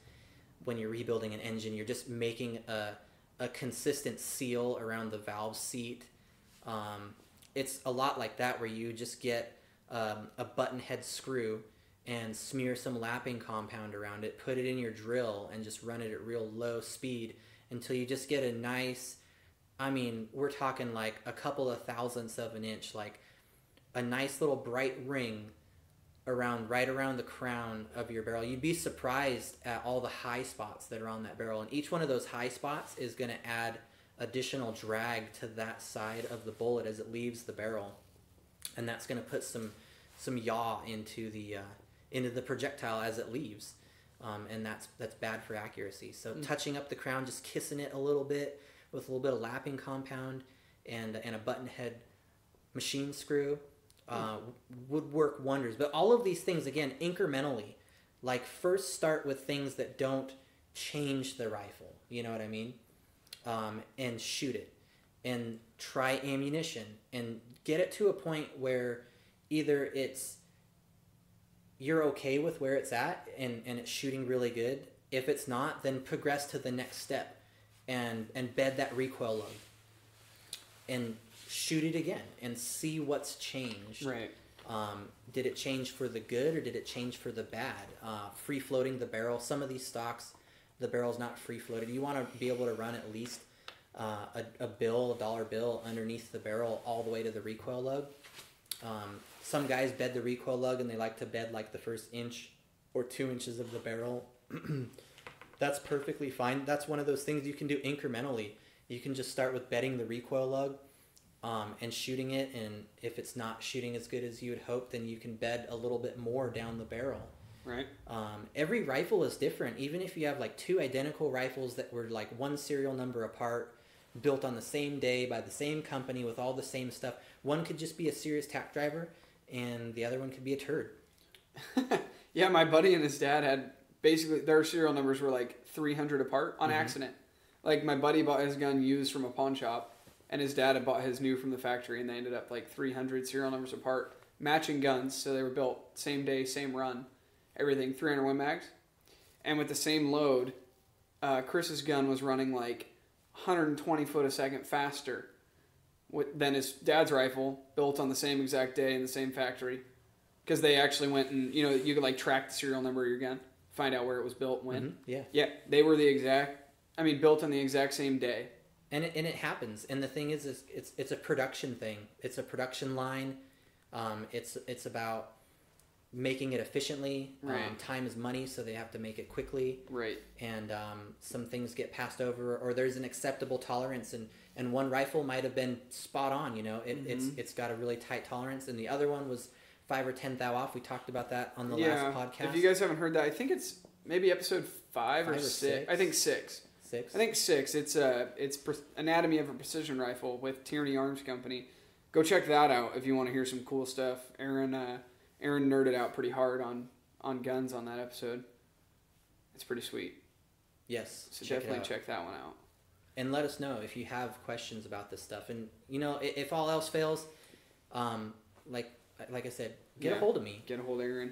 when you're rebuilding an engine, you're just making a consistent seal around the valve seat. It's a lot like that, where you just get a button head screw and smear some lapping compound around it, put it in your drill, and just run it at real low speed until you just get a nice, I mean, we're talking like a couple of thousandths of an inch, like a nice little bright ring around, right around the crown of your barrel. You'd be surprised at all the high spots that are on that barrel. And each one of those high spots is going to add additional drag to that side of the bullet as it leaves the barrel. And that's going to put some yaw into the projectile as it leaves. And that's bad for accuracy. So touching up the crown, just kissing it a little bit with a little bit of lapping compound and a button head machine screw would work wonders. But all of these things, again, incrementally. Like, first start with things that don't change the rifle, you know what I mean? And shoot it, and try ammunition, and get it to a point where either it's you're okay with where it's at and it's shooting really good. If it's not, then progress to the next step and bed that recoil load and shoot it again and see what's changed. Right. Did it change for the good or did it change for the bad? Free floating the barrel. Some of these stocks, the barrel's not free floated. You want to be able to run at least a dollar bill underneath the barrel all the way to the recoil lug. Some guys bed the recoil lug and they like to bed like the first inch or 2 inches of the barrel. That's perfectly fine. That's one of those things you can do incrementally. You can just start with bedding the recoil lug and shooting it, and if it's not shooting as good as you would hope, then you can bed a little bit more down the barrel. Right. Every rifle is different. Even if you have like two identical rifles that were like one serial number apart, built on the same day by the same company with all the same stuff, one could just be a serious tack driver and the other one could be a turd. Yeah, my buddy and his dad had... basically, their serial numbers were like 300 apart on accident. Like, my buddy bought his gun used from a pawn shop, and his dad had bought his new from the factory, and they ended up like 300 serial numbers apart, matching guns, so they were built same day, same run, everything, 301 mags. And with the same load, Chris's gun was running like 120 foot a second faster than his dad's rifle, built on the same exact day in the same factory, because they actually went and, you know, you could like track the serial number of your gun, find out where it was built, when. Yeah, they were the exact, I mean, built on the exact same day. And it happens. And the thing is it's a production thing. It's a production line. It's about making it efficiently. Right. Time is money, so they have to make it quickly. Right. And some things get passed over, or there's an acceptable tolerance, and one rifle might have been spot on, you know. It's got a really tight tolerance, and the other one was 5 or 10 thou off. We talked about that on the last podcast. If you guys haven't heard that, I think it's maybe episode five or six. I think six. Six. I think six. It's Anatomy of a Precision Rifle with Tierney Arms Company. Go check that out if you want to hear some cool stuff. Aaron nerded out pretty hard on guns on that episode. It's pretty sweet. Yes. So definitely check that one out. And let us know if you have questions about this stuff. And you know, if all else fails, like I said, get a hold of me. Get a hold of Aaron.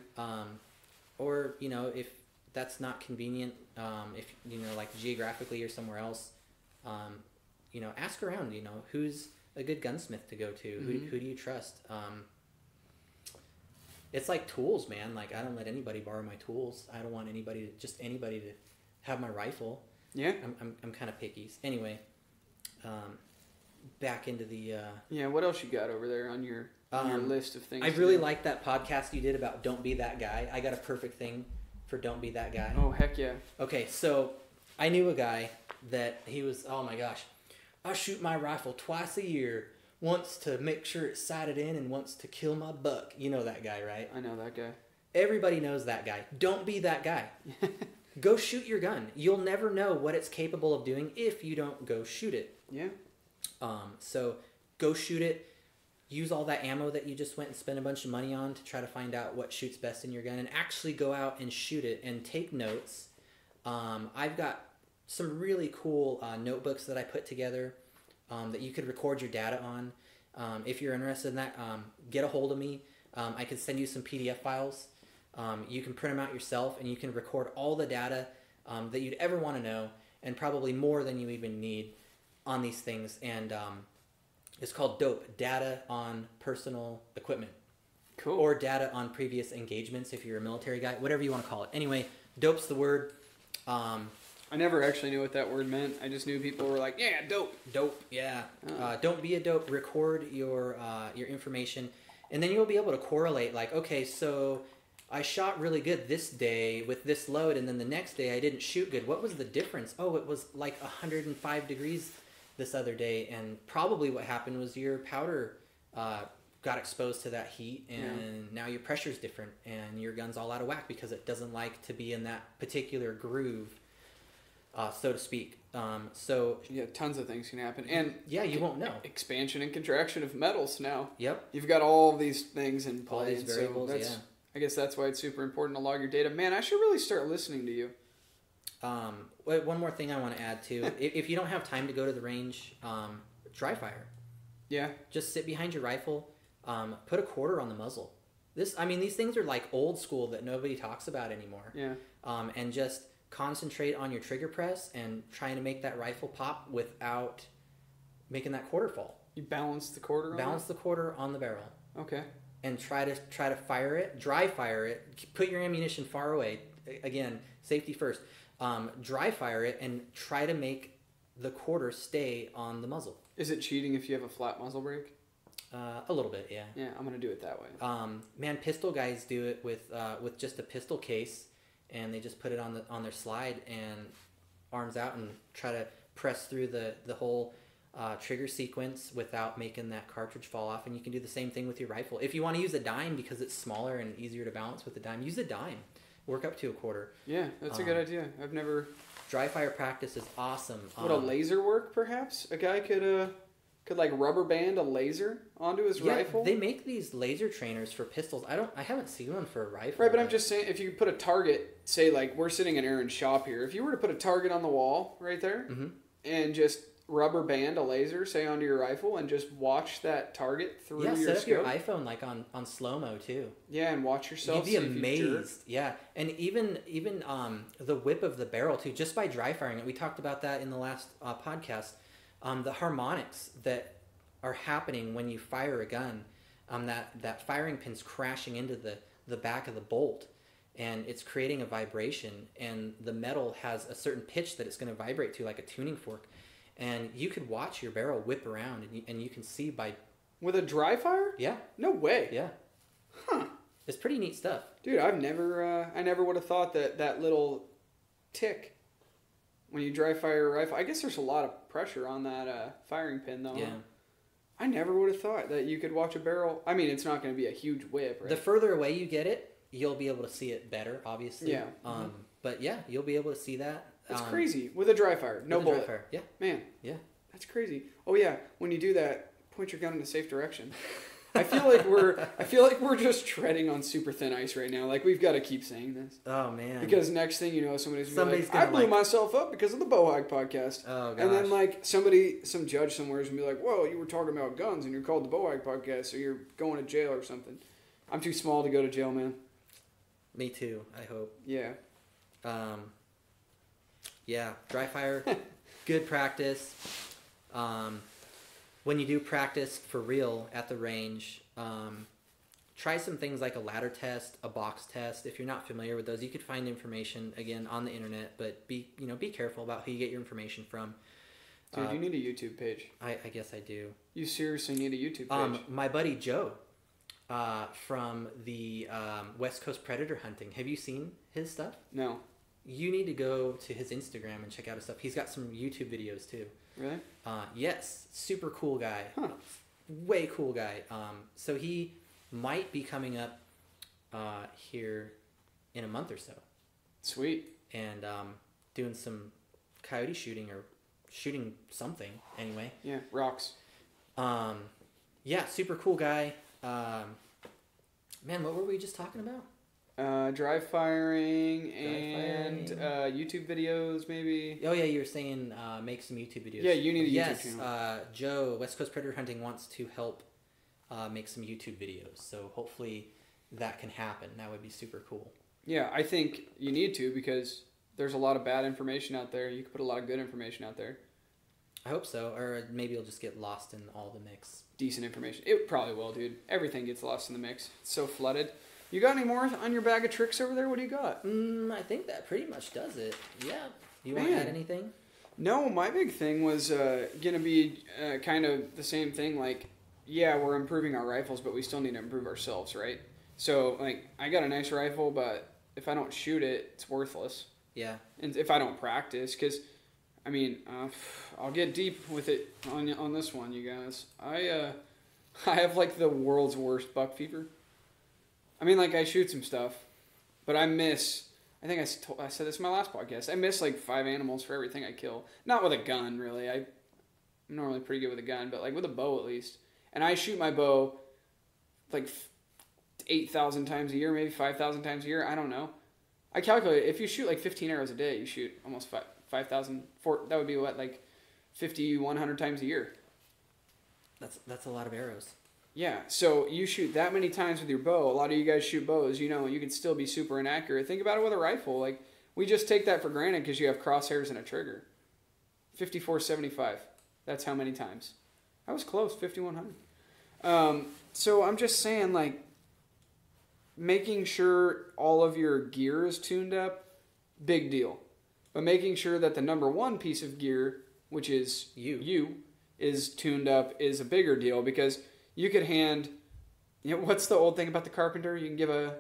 Or, you know, if that's not convenient, if, you know, like geographically or somewhere else, you know, ask around, you know, who's a good gunsmith to go to? Who do you trust? It's like tools, man. Like, I don't let anybody borrow my tools. I don't want anybody to have my rifle. Yeah. I'm kind of picky. Anyway, back into the... yeah, what else you got over there on your... your list of things. I really liked that podcast you did about Don't Be That Guy. I got a perfect thing for Don't Be That Guy? Oh, heck yeah. Okay, so I knew a guy that he was, oh my gosh, I shoot my rifle twice a year, once to make sure it's sighted in and once to kill my buck. You know that guy, right? I know that guy. Everybody knows that guy. Don't be that guy. Go shoot your gun. You'll never know what it's capable of doing if you don't go shoot it. Yeah. So go shoot it. Use all that ammo that you just went and spent a bunch of money on to try to find out what shoots best in your gun, and actually go out and shoot it and take notes. I've got some really cool notebooks that I put together that you could record your data on. If you're interested in that, get a hold of me. I could send you some PDF files. You can print them out yourself, and you can record all the data that you'd ever want to know, and probably more than you even need on these things. And it's called DOPE, Data on Personal Equipment. Cool. Or Data on Previous Engagements if you're a military guy, whatever you want to call it. Anyway, DOPE's the word. I never actually knew what that word meant. I just knew people were like, yeah, dope. Dope, yeah. Oh. Don't be a dope. Record your information, and then you'll be able to correlate, like, okay, so I shot really good this day with this load, and then the next day I didn't shoot good. What was the difference? Oh, it was like 105 degrees this other day, and probably what happened was your powder got exposed to that heat, and now your pressure's different, and your gun's all out of whack because it doesn't like to be in that particular groove, so to speak. So yeah, tons of things can happen, and yeah, you won't know. Expansion and contraction of metals now. Yep. You've got all these things in play. All these variables, so that's, yeah. I guess that's why it's super important to log your data. Man, I should really start listening to you. One more thing I want to add too. If you don't have time to go to the range, dry fire. Yeah. Just sit behind your rifle. Put a quarter on the muzzle. These things are like old school that nobody talks about anymore. Yeah. And just concentrate on your trigger press and trying to make that rifle pop without making that quarter fall. You balance the quarter on it? Balance the quarter on the barrel. Okay. And try to fire it, dry fire it, put your ammunition far away. Again, safety first. Dry fire it and try to make the quarter stay on the muzzle. Is it cheating if you have a flat muzzle brake? A little bit, yeah. Yeah, I'm going to do it that way. Man, pistol guys do it with just a pistol case, and they just put it on their slide and arms out and try to press through the whole trigger sequence without making that cartridge fall off. And you can do the same thing with your rifle. If you want to use a dime because it's smaller and easier to balance with a dime, use a dime. Work up to a quarter. Yeah, that's a good idea. I've never... Dry fire practice is awesome. Would a laser work, perhaps? A guy could like rubber band a laser onto his rifle. They make these laser trainers for pistols. I haven't seen one for a rifle. Right, but I'm just saying, if you put a target, say like we're sitting in Aaron's shop here, if you were to put a target on the wall right there, mm-hmm. and just rubber band a laser, say onto your rifle, and just watch that target through your scope. Yeah, set up your iPhone like on slow mo too. Yeah, and watch yourself. You'd be amazed. Yeah, and even the whip of the barrel too, just by dry firing it. We talked about that in the last podcast. The harmonics that are happening when you fire a gun, that firing pin's crashing into the back of the bolt, and it's creating a vibration, and the metal has a certain pitch that it's going to vibrate to, like a tuning fork, and you could watch your barrel whip around, and you can see by... With a dry fire? Yeah. No way. Yeah. Huh. It's pretty neat stuff. Dude, I never would have thought that little tick... When you dry fire a rifle, I guess there's a lot of pressure on that firing pin, though. Yeah. Huh? I never would have thought that you could watch a barrel. I mean, it's not going to be a huge whip, right? The further away you get it, you'll be able to see it better, obviously. Yeah. But yeah, you'll be able to see that. That's crazy. With a dry fire. No bullet. Dry fire. Yeah. Man. Yeah. That's crazy. Oh yeah. When you do that, point your gun in a safe direction. I feel like we're just treading on super thin ice right now. Like, we've got to keep saying this. Oh man! Because next thing you know, somebody's gonna be like, "I blew myself up because of the Bowhike podcast." Oh gosh! And then like some judge somewhere is gonna be like, "Whoa, you were talking about guns and you're called the Bowhike podcast, so you're going to jail or something." I'm too small to go to jail, man. Me too. I hope. Yeah. Yeah. Dry fire. Good practice. When you do practice for real at the range, try some things like a ladder test, a box test. If you're not familiar with those, you could find information again on the internet, but be careful about who you get your information from. Dude, you need a YouTube page. I guess I do. You seriously need a YouTube page. My buddy Joe, from the West Coast Predator Hunting. Have you seen his stuff? No. You need to go to his Instagram and check out his stuff. He's got some YouTube videos too. Really? Yes. Super cool guy. Huh. Way cool guy. So he might be coming up here in a month or so. Sweet. And doing some coyote shooting or shooting something anyway. Yeah, rocks. Yeah, super cool guy. Man, what were we just talking about? Dry firing and YouTube videos, maybe. Oh yeah, you were saying make some YouTube videos. Yeah, you need a YouTube channel. Joe, West Coast Predator Hunting, wants to help make some YouTube videos. So hopefully that can happen. That would be super cool. Yeah, I think you need to, because there's a lot of bad information out there. You can put a lot of good information out there. I hope so, or maybe it'll just get lost in all the mix. Decent information. It probably will, dude. Everything gets lost in the mix. It's so flooded. You got any more on your bag of tricks over there? What do you got? I think that pretty much does it. Yeah. You want to add anything? No, my big thing was going to be kind of the same thing. Like, yeah, we're improving our rifles, but we still need to improve ourselves, right? So, like, I got a nice rifle, but if I don't shoot it, it's worthless. Yeah. And if I don't practice, because, I mean, I'll get deep with it on this one, you guys. I have, like, the world's worst buck fever. I mean, like, I shoot some stuff, but I miss, I think I said this in my last podcast, I miss, like, 5 animals for everything I kill. Not with a gun, really. I'm normally pretty good with a gun, but, like, with a bow at least. And I shoot my bow, like, 8,000 times a year, maybe 5,000 times a year. I don't know. I calculate, if you shoot, like, 15 arrows a day, you shoot almost 5,000, that would be, what, like, 50, 100 times a year. That's a lot of arrows. Yeah, so you shoot that many times with your bow. A lot of you guys shoot bows. You know, you can still be super inaccurate. Think about it with a rifle. Like, we just take that for granted because you have crosshairs and a trigger. 5475. That's how many times. I was close, 5100. So I'm just saying, like, making sure all of your gear is tuned up, big deal. But making sure that the number one piece of gear, which is you is tuned up, is a bigger deal, because you could hand, you know, what's the old thing about the carpenter? You can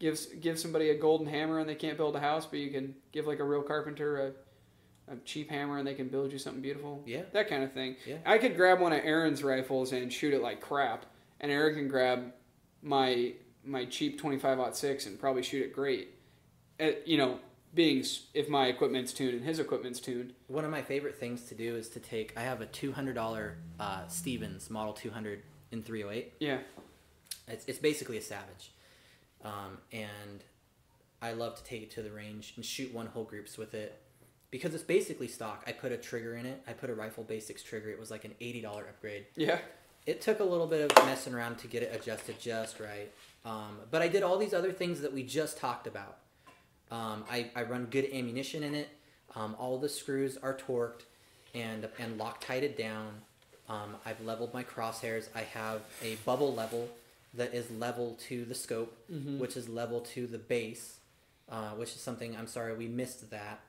give somebody a golden hammer and they can't build a house, but you can give, like, a real carpenter a cheap hammer and they can build you something beautiful. Yeah. That kind of thing. Yeah. I could grab one of Aaron's rifles and shoot it like crap, and Aaron can grab my cheap 25-06 and probably shoot it great. You know, being if my equipment's tuned and his equipment's tuned. One of my favorite things to do is to take, I have a $200 Stevens Model 200 in 308. Yeah. It's basically a Savage. And I love to take it to the range and shoot one whole groups with it, because it's basically stock. I put a trigger in it. I put a Rifle Basics trigger. It was like an $80 upgrade. Yeah. It took a little bit of messing around to get it adjusted just right. But I did all these other things that we just talked about. I run good ammunition in it. All the screws are torqued and Loctited down. I've leveled my crosshairs. I have a bubble level that is level to the scope, which is level to the base, which is something, I'm sorry, we missed that.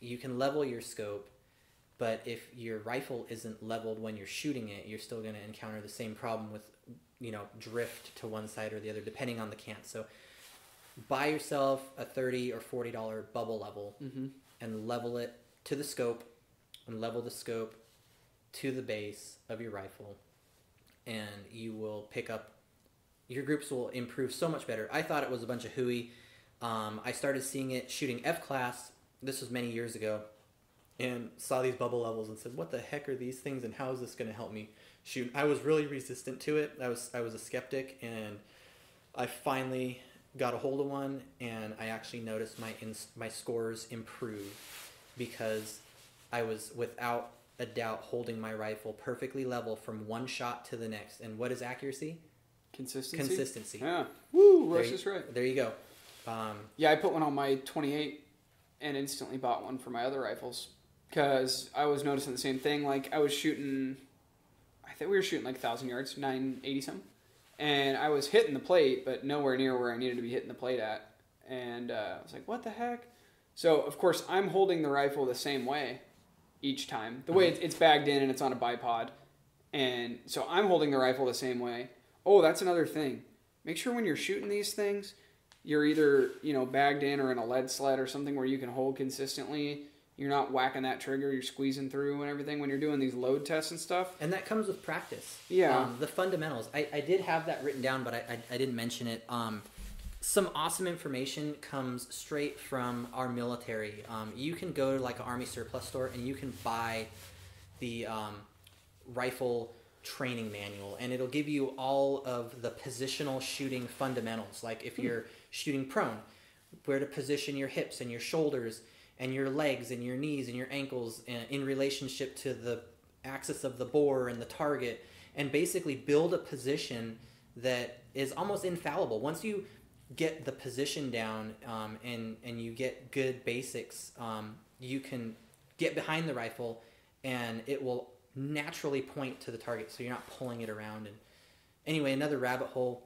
You can level your scope, but if your rifle isn't leveled when you're shooting it, you're still going to encounter the same problem with, you know, drift to one side or the other, depending on the cant. So buy yourself a $30 or $40 bubble level and level it to the scope, and level the scope to the base of your rifle, and you will pick up, your groups will improve so much better. I thought it was a bunch of hooey. I started seeing it shooting F-class, this was many years ago, and saw these bubble levels and said, what the heck are these things and how is this going to help me shoot? I was really resistant to it. I was a skeptic, and I finally got a hold of one, and I actually noticed my scores improve because I was without a doubt holding my rifle perfectly level from one shot to the next. And what is accuracy? Consistency. Yeah. Woo, Rush is right. There you go. Yeah, I put one on my 28 and instantly bought one for my other rifles because I was noticing the same thing. Like, I was shooting, I think we were shooting like 1,000 yards, 980 something. And I was hitting the plate, but nowhere near where I needed to be hitting the plate at. And I was like, what the heck? So, of course, I'm holding the rifle the same way each time. The way it's bagged in and it's on a bipod. And so I'm holding the rifle the same way. Oh, that's another thing. Make sure when you're shooting these things, you're either, you know, bagged in or in a lead sled or something where you can hold consistently. You're not whacking that trigger. You're squeezing through and everything when you're doing these load tests and stuff. And that comes with practice. Yeah. The fundamentals. I did have that written down, but I didn't mention it. Some awesome information comes straight from our military. You can go to like an Army surplus store and you can buy the rifle training manual, and it'll give you all of the positional shooting fundamentals, like if you're shooting prone, where to position your hips and your shoulders and your legs and your knees and your ankles in relationship to the axis of the bore and the target, and basically build a position that is almost infallible. Once you get the position down and you get good basics, you can get behind the rifle and it will naturally point to the target, so you're not pulling it around. And anyway, another rabbit hole.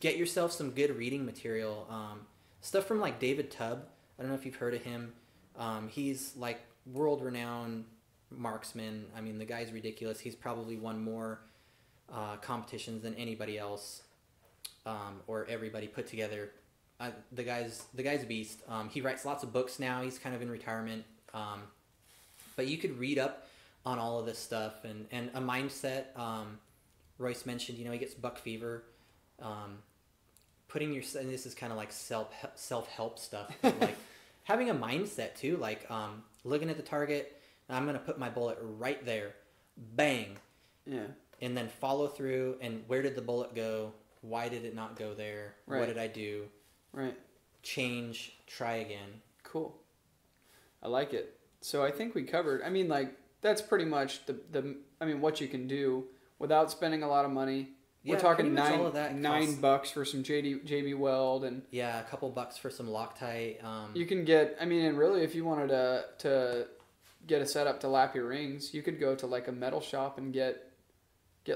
Get yourself some good reading material, stuff from like David Tubb. I don't know if you've heard of him. He's like world-renowned marksman. I mean, the guy's ridiculous. He's probably won more competitions than anybody else, or everybody put together. The guy's a beast. He writes lots of books now. He's kind of in retirement. But you could read up on all of this stuff and a mindset. Royce mentioned, you know, he gets buck fever. Putting your, and this is kind of like self-help stuff, but like having a mindset too, like looking at the target, I'm going to put my bullet right there, bang. Yeah. And then follow through, and where did the bullet go? Why did it not go there? Right. What did I do? Right. Change, try again. Cool. I like it. So I think we covered, I mean, like, that's pretty much the I mean, what you can do without spending a lot of money. Yeah, we're talking $9 for some JB Weld, and yeah, a couple bucks for some Loctite. You can get, I mean, and really, if you wanted to get a setup to lap your rings, you could go to like a metal shop and get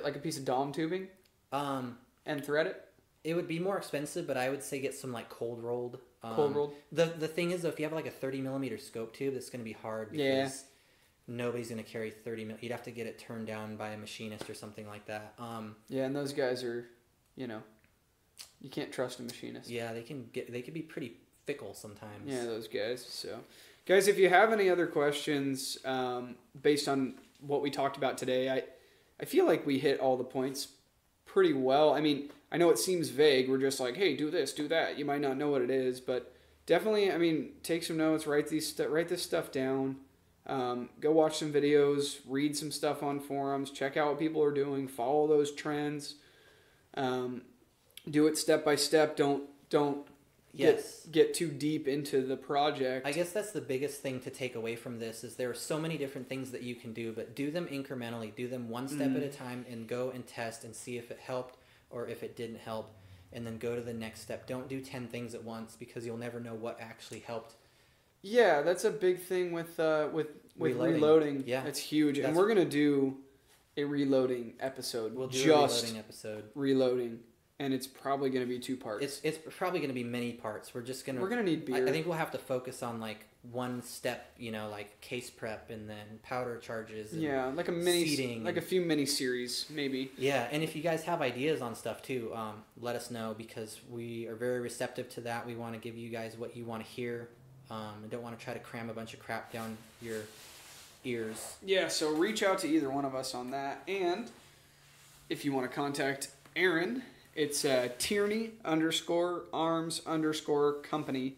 like a piece of dom tubing, and thread it. It would be more expensive, but I would say get some like cold rolled. The thing is, though, if you have like a 30mm scope tube, that's going to be hard because nobody's going to carry 30mm. You'd have to get it turned down by a machinist or something like that. Yeah, and those guys are, you know, you can't trust a machinist. Yeah, they could be pretty fickle sometimes. Yeah, those guys. So, guys, if you have any other questions based on what we talked about today, I feel like we hit all the points pretty well. I mean, I know it seems vague. We're just like, hey, do this, do that. You might not know what it is, but definitely, I mean, take some notes, write this stuff down, go watch some videos, read some stuff on forums, check out what people are doing, follow those trends, do it step by step. Don't get too deep into the project. I guess that's the biggest thing to take away from this is there are so many different things that you can do, but do them incrementally, do them one step at a time, and go and test and see if it helped or if it didn't help, and then go to the next step. Don't do 10 things at once because you'll never know what actually helped. Yeah, that's a big thing with reloading. Yeah, it's huge. That's, and we're going to do a reloading episode. We'll do just a reloading episode. Reloading. And it's probably going to be 2 parts. It's probably going to be many parts. We're going to need beer. I think we'll have to focus on like one step, you know, like case prep and then powder charges. And yeah, like a mini seating, like a few mini series maybe. Yeah, and if you guys have ideas on stuff too, let us know because we are very receptive to that. We want to give you guys what you want to hear. I don't want to try to cram a bunch of crap down your ears. Yeah, so reach out to either one of us on that. And if you want to contact Aaron, it's Tierney_Arms_Company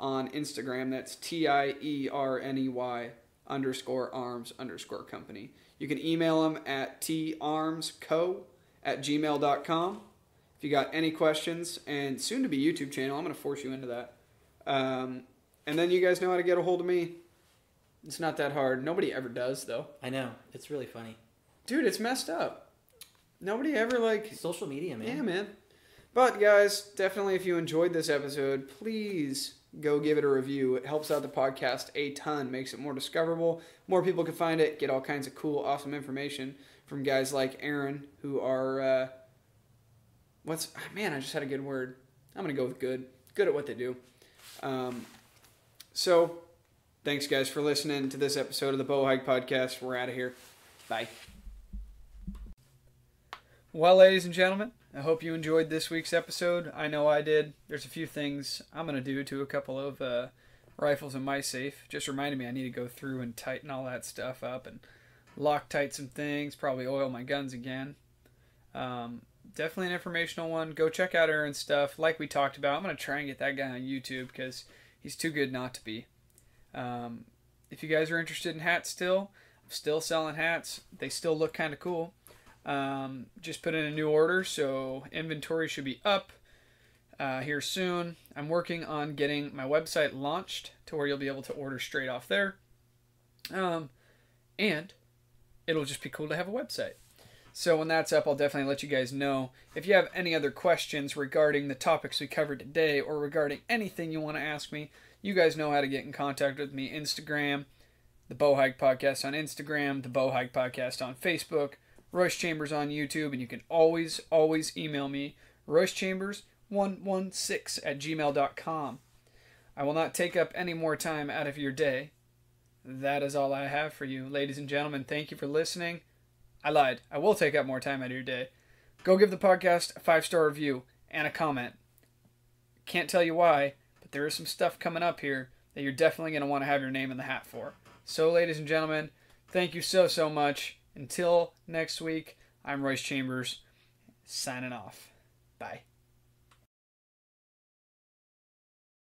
on Instagram. That's TIERNEY_Arms_Company. You can email them at tarmsco@gmail.com. If you got any questions, and soon to be YouTube channel, I'm going to force you into that. And then you guys know how to get a hold of me. It's not that hard. Nobody ever does, though. I know. It's really funny. Dude, it's messed up. Nobody ever, like... Social media, man. Yeah, man. But, guys, definitely if you enjoyed this episode, please go give it a review. It helps out the podcast a ton, makes it more discoverable. More people can find it, get all kinds of cool, awesome information from guys like Aaron, who are... Man, I just had a good word. I'm going to go with good. Good at what they do. So, thanks, guys, for listening to this episode of the Bowhike Podcast. We're out of here. Bye. Well, ladies and gentlemen, I hope you enjoyed this week's episode. I know I did. There's a few things I'm going to do to a couple of rifles in my safe. Just reminded me I need to go through and tighten all that stuff up and Loctite some things, probably oil my guns again. Definitely an informational one. Go check out Aaron's stuff. Like we talked about, I'm going to try and get that guy on YouTube because he's too good not to be. If you guys are interested in hats still, I'm still selling hats. They still look kind of cool. Just put in a new order, so inventory should be up here soon. I'm working on getting my website launched to where you'll be able to order straight off there. And it'll just be cool to have a website. So when that's up, I'll definitely let you guys know. If you have any other questions regarding the topics we covered today or regarding anything you want to ask me, you guys know how to get in contact with me. Instagram, The Bowhike Podcast on Instagram, The Bowhike Podcast on Facebook, Royce Chambers on YouTube, and you can always email me, roycechambers116@gmail.com. I will not take up any more time out of your day. That is all I have for you. Ladies and gentlemen, thank you for listening. I lied. I will take up more time out of your day. Go give the podcast a 5-star review and a comment. Can't tell you why, but there is some stuff coming up here that you're definitely going to want to have your name in the hat for. So, ladies and gentlemen, thank you so much. Until next week, I'm Royce Chambers, signing off. Bye.